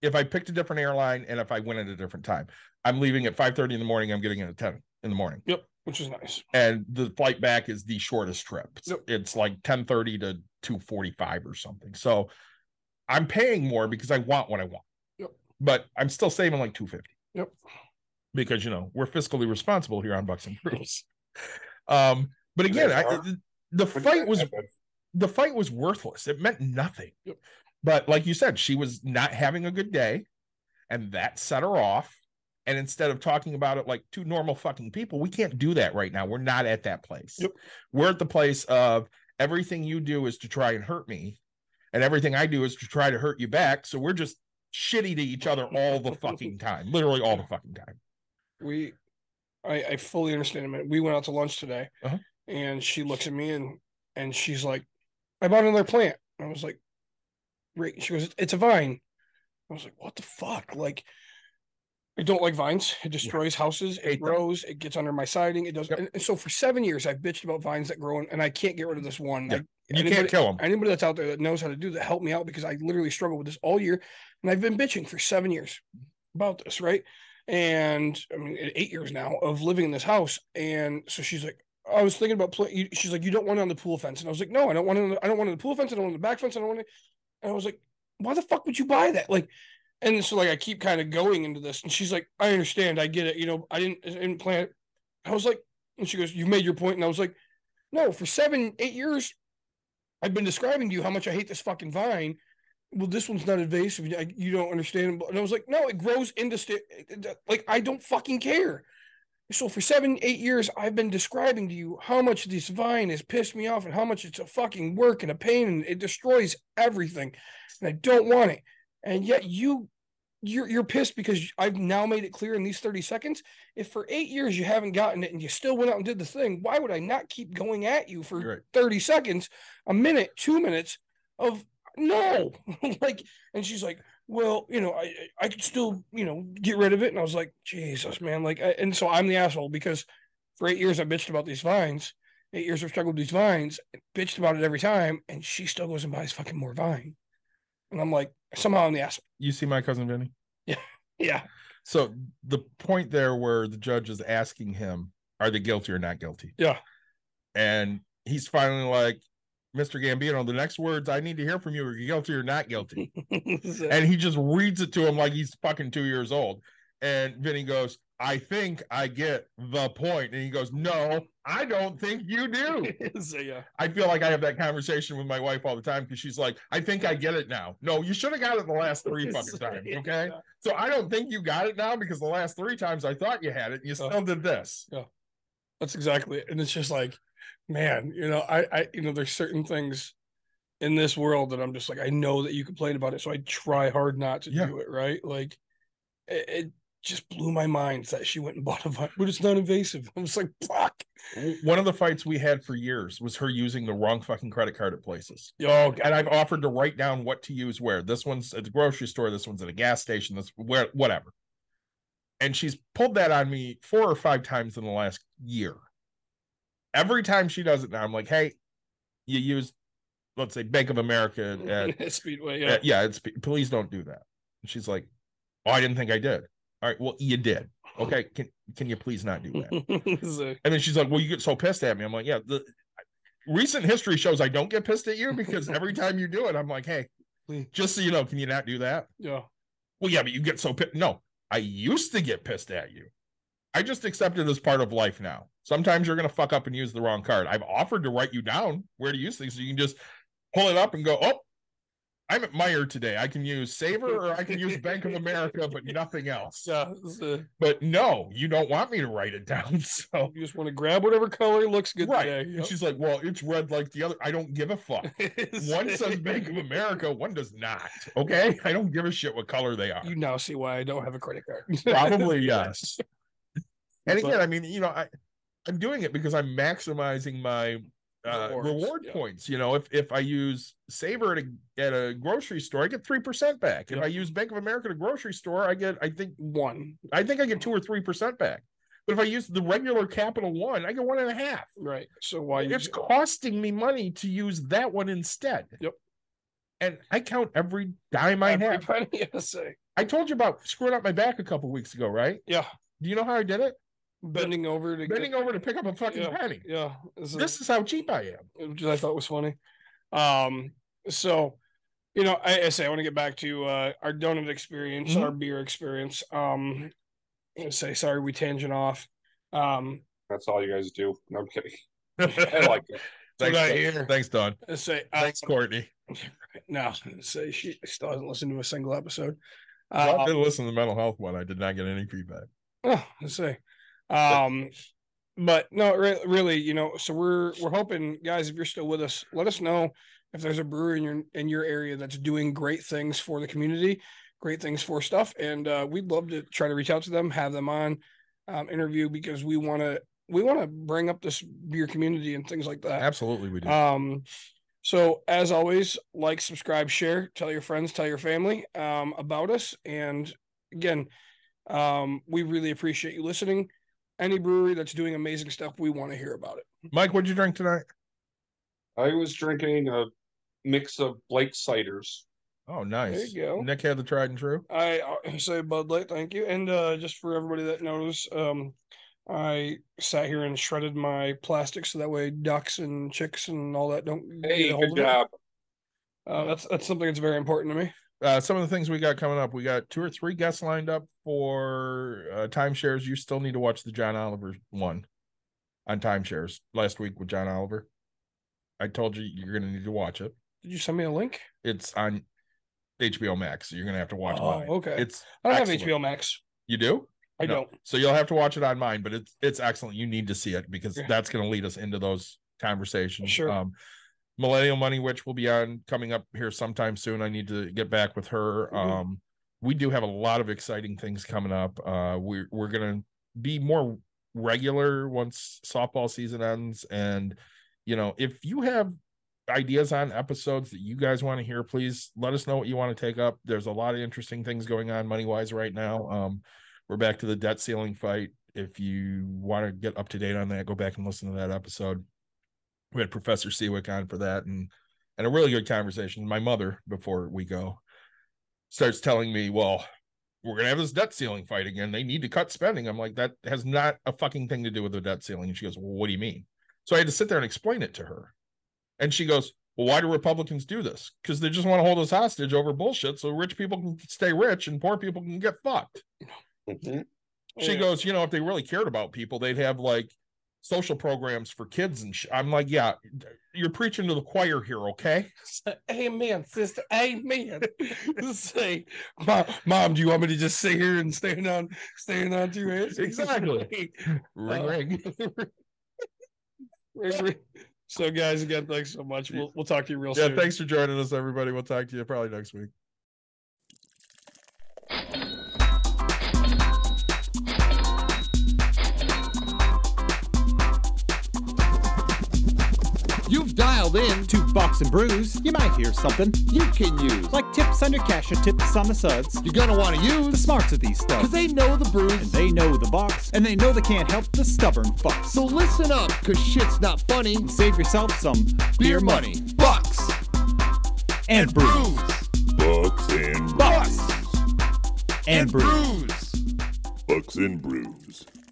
if I picked a different airline and if I went at a different time. I'm leaving at five thirty in the morning. I'm getting in at ten in the morning. Yep, which is nice. And the flight back is the shortest trip. It's, yep. It's like ten thirty to two forty-five or something. So I'm paying more because I want what I want. Yep. But I'm still saving like two fifty. Yep. Because, you know, we're fiscally responsible here on Bucks and Brews. Um, but again, I, the, the fight was the fight was worthless. It meant nothing. Yep. But like you said, she was not having a good day, and that set her off. And instead of talking about it like two normal fucking people, we can't do that right now. We're not at that place. Yep. We're at the place of everything you do is to try and hurt me, and everything I do is to try to hurt you back. So we're just shitty to each other all the fucking time, literally all the fucking time. we, I, I fully understand him. We went out to lunch today, uh-huh. and she looks at me and and she's like, "I bought another plant." I was like, "Right?" She goes, "It's a vine." I was like, "What the fuck?" Like, I don't like vines. It destroys yeah. houses. It grows. Them. It gets under my siding. It does. Yep. And so for seven years, I've bitched about vines that grow, and I can't get rid of this one. Yep. I, you anybody, can't kill them. Anybody that's out there that knows how to do that, help me out, because I literally struggle with this all year, and I've been bitching for seven years about this, right? And I mean, eight years now of living in this house. And so she's like, I was thinking about playing. She's like, you don't want it on the pool fence. And I was like, no, I don't want it. On the, I don't want it on the pool fence. I don't want it on the back fence. I don't want it. And I was like, why the fuck would you buy that? Like, and so like, I keep kind of going into this, and she's like, I understand. I get it. You know, I didn't, I didn't plan it. I was like, and she goes, you made your point. And I was like, no, for seven, eight years, I've been describing to you how much I hate this fucking vine. Well, this one's not invasive. I, you don't understand. And I was like, no, it grows into st- like, I don't fucking care. So for seven, eight years, I've been describing to you how much this vine has pissed me off and how much it's a fucking work and a pain, and it destroys everything, and I don't want it. And yet you, you're, you're pissed because I've now made it clear in these thirty seconds. If for eight years you haven't gotten it and you still went out and did the thing, why would I not keep going at you for right. thirty seconds, a minute, two minutes of no? Like, and she's like, well, you know, I I could still, you know, get rid of it. And I was like, Jesus, man. Like, I, and so I'm the asshole, because for eight years I bitched about these vines. Eight years I've struggled with these vines, bitched about it every time. And she still goes and buys fucking more vine. And I'm like, somehow I'm the asshole. You see My Cousin Vinny? Yeah. Yeah. So the point there where the judge is asking him, are they guilty or not guilty? Yeah. And he's finally like, Mister Gambino, the next words I need to hear from you are guilty or not guilty. And he just reads it to him like he's fucking two years old. And Vinny goes, I think I get the point. And he goes, no, I don't think you do. So, yeah. I feel like I have that conversation with my wife all the time, because she's like, I think I get it now. No, you should have got it the last three fucking times. Okay. Yeah. So I don't think you got it now, because the last three times I thought you had it, and you still uh, did this. Yeah. That's exactly it. And it's just like, man, you know, I, I, you know, there's certain things in this world that I'm just like, I know that you complain about it, so I try hard not to yeah. do it, right? Like, it, it just blew my mind that she went and bought a vine, but it's not invasive. I'm just like, fuck. One of the fights we had for years was her using the wrong fucking credit card at places. Oh, God. And I've offered to write down what to use where. This one's at the grocery store. This one's at a gas station. This where, whatever. And she's pulled that on me four or five times in the last year. Every time she does it now, I'm like, hey, you used, let's say, Bank of America at Speedway. Yeah, at, yeah it's, please don't do that. And she's like, oh, I didn't think I did. All right, well, you did. Okay, can can you please not do that? So, and then she's like, well, you get so pissed at me. I'm like, yeah, the recent history shows I don't get pissed at you, because every time you do it, I'm like, hey, just so you know, can you not do that? Yeah. Well, yeah, but you get so pissed. No, I used to get pissed at you. I just accept it as part of life now. Sometimes you're going to fuck up and use the wrong card. I've offered to write you down where to use things, so you can just pull it up and go, oh, I'm at Meijer today. I can use Saver or I can use Bank of America, but nothing else. Yeah, a... But no, you don't want me to write it down. So you just want to grab whatever color looks good right. today. Yep. And she's like, well, it's red like the other. I don't give a fuck. One says Bank of America, one does not. Okay? I don't give a shit what color they are. You now see why I don't have a credit card. Probably, yes. And again, I mean, you know, I, I'm doing it because I'm maximizing my uh, Rewards, reward yeah. points. You know, if if I use Saver at a, at a grocery store, I get three percent back. Yep. If I use Bank of America at a grocery store, I get, I think, one. I think I get two or three percent back. But if I use the regular Capital One, I get one and a half. Right. So why? It's costing me money to use that one instead. Yep. And I count every dime I every have. Penny, yes, I... I told you about screwing up my back a couple weeks ago, right? Yeah. Do you know how I did it? Bending over to bending get, over to pick up a fucking yeah, penny. Yeah, this is, this is how cheap I am, which I thought was funny. Um, so you know, I, I say I want to get back to uh, our donut experience, mm-hmm. our beer experience. Um, I say sorry, we tangent off. Um, that's all you guys do. No, I'm kidding. I like it. Thanks, Don. Here. Thanks, Don. I say um, thanks, Courtney. No, I say she still hasn't listened to a single episode. Well, um, I did listen to the mental health one. I did not get any feedback. Oh, I say. Um, but no, re- really, you know, so we're, we're hoping, guys, if you're still with us, let us know if there's a brewery in your, in your area that's doing great things for the community, great things for stuff. And, uh, we'd love to try to reach out to them, have them on. um, interview because we want to we want to bring up this beer community and things like that. Absolutely, we do. Um, so as always, like, subscribe, share, tell your friends, tell your family um, about us. And again, um, we really appreciate you listening. Any brewery that's doing amazing stuff, we want to hear about it. Mike, what'd you drink tonight? I was drinking a mix of Blackgrass ciders. Oh, nice. There you go. Nick had the tried and true. I, I say Bud Light, thank you. And uh, just for everybody that knows, um, I sat here and shredded my plastic so that way ducks and chicks and all that don't hey, get a hold good of job. It. Uh, that's, that's something that's very important to me. Uh, some of the things we got coming up, we got two or three guests lined up for uh, timeshares. You still need to watch the John Oliver one on timeshares last week with John Oliver. I told you you're going to need to watch it. Did you send me a link? It's on H B O Max. So you're going to have to watch it. Oh, mine. Okay. It's I don't excellent. have H B O Max. You do? I no. don't. So you'll have to watch it on mine, but it's it's excellent. You need to see it because yeah. that's going to lead us into those conversations. Sure. Um, Millennial Money Witch will be on coming up here sometime soon. I need to get back with her. Mm-hmm. Um, we do have a lot of exciting things coming up. Uh, we're we're going to be more regular once softball season ends. And, you know, if you have ideas on episodes that you guys want to hear, please let us know what you want to take up. There's a lot of interesting things going on money-wise right now. Um, we're back to the debt ceiling fight. If you want to get up to date on that, go back and listen to that episode. We had Professor Seawick on for that and and a really good conversation. My mother, before we go, starts telling me, well, we're gonna have this debt ceiling fight again. They need to cut spending. I'm like, that has not a fucking thing to do with the debt ceiling. And she goes, well, what do you mean? So I had to sit there and explain it to her. And she goes, well, why do Republicans do this? Because they just want to hold us hostage over bullshit so rich people can stay rich and poor people can get fucked. Mm-hmm. She yeah. goes, you know, if they really cared about people, they'd have like social programs for kids and sh-. I'm like, yeah, you're preaching to the choir here, okay? Amen, sister. Amen. Say, mom, mom, do you want me to just sit here and stand on, stand on to your head? Exactly. Ring, uh, ring. ring, ring. So, guys, again, thanks so much. We'll we'll talk to you real yeah, soon. Yeah, thanks for joining us, everybody. We'll talk to you probably next week. You've dialed in to Bucks and Brews. You might hear something you can use, like tips on your cash or tips on the suds. You're gonna want to use the smarts of these stuff, because they know the brews, and they know the bucks, and they know they can't help the stubborn fucks. So listen up, because shit's not funny, and save yourself some beer money. money. Bucks and, and brews. Bucks and Bucks and brews. Bucks and brews. Bucks and brews.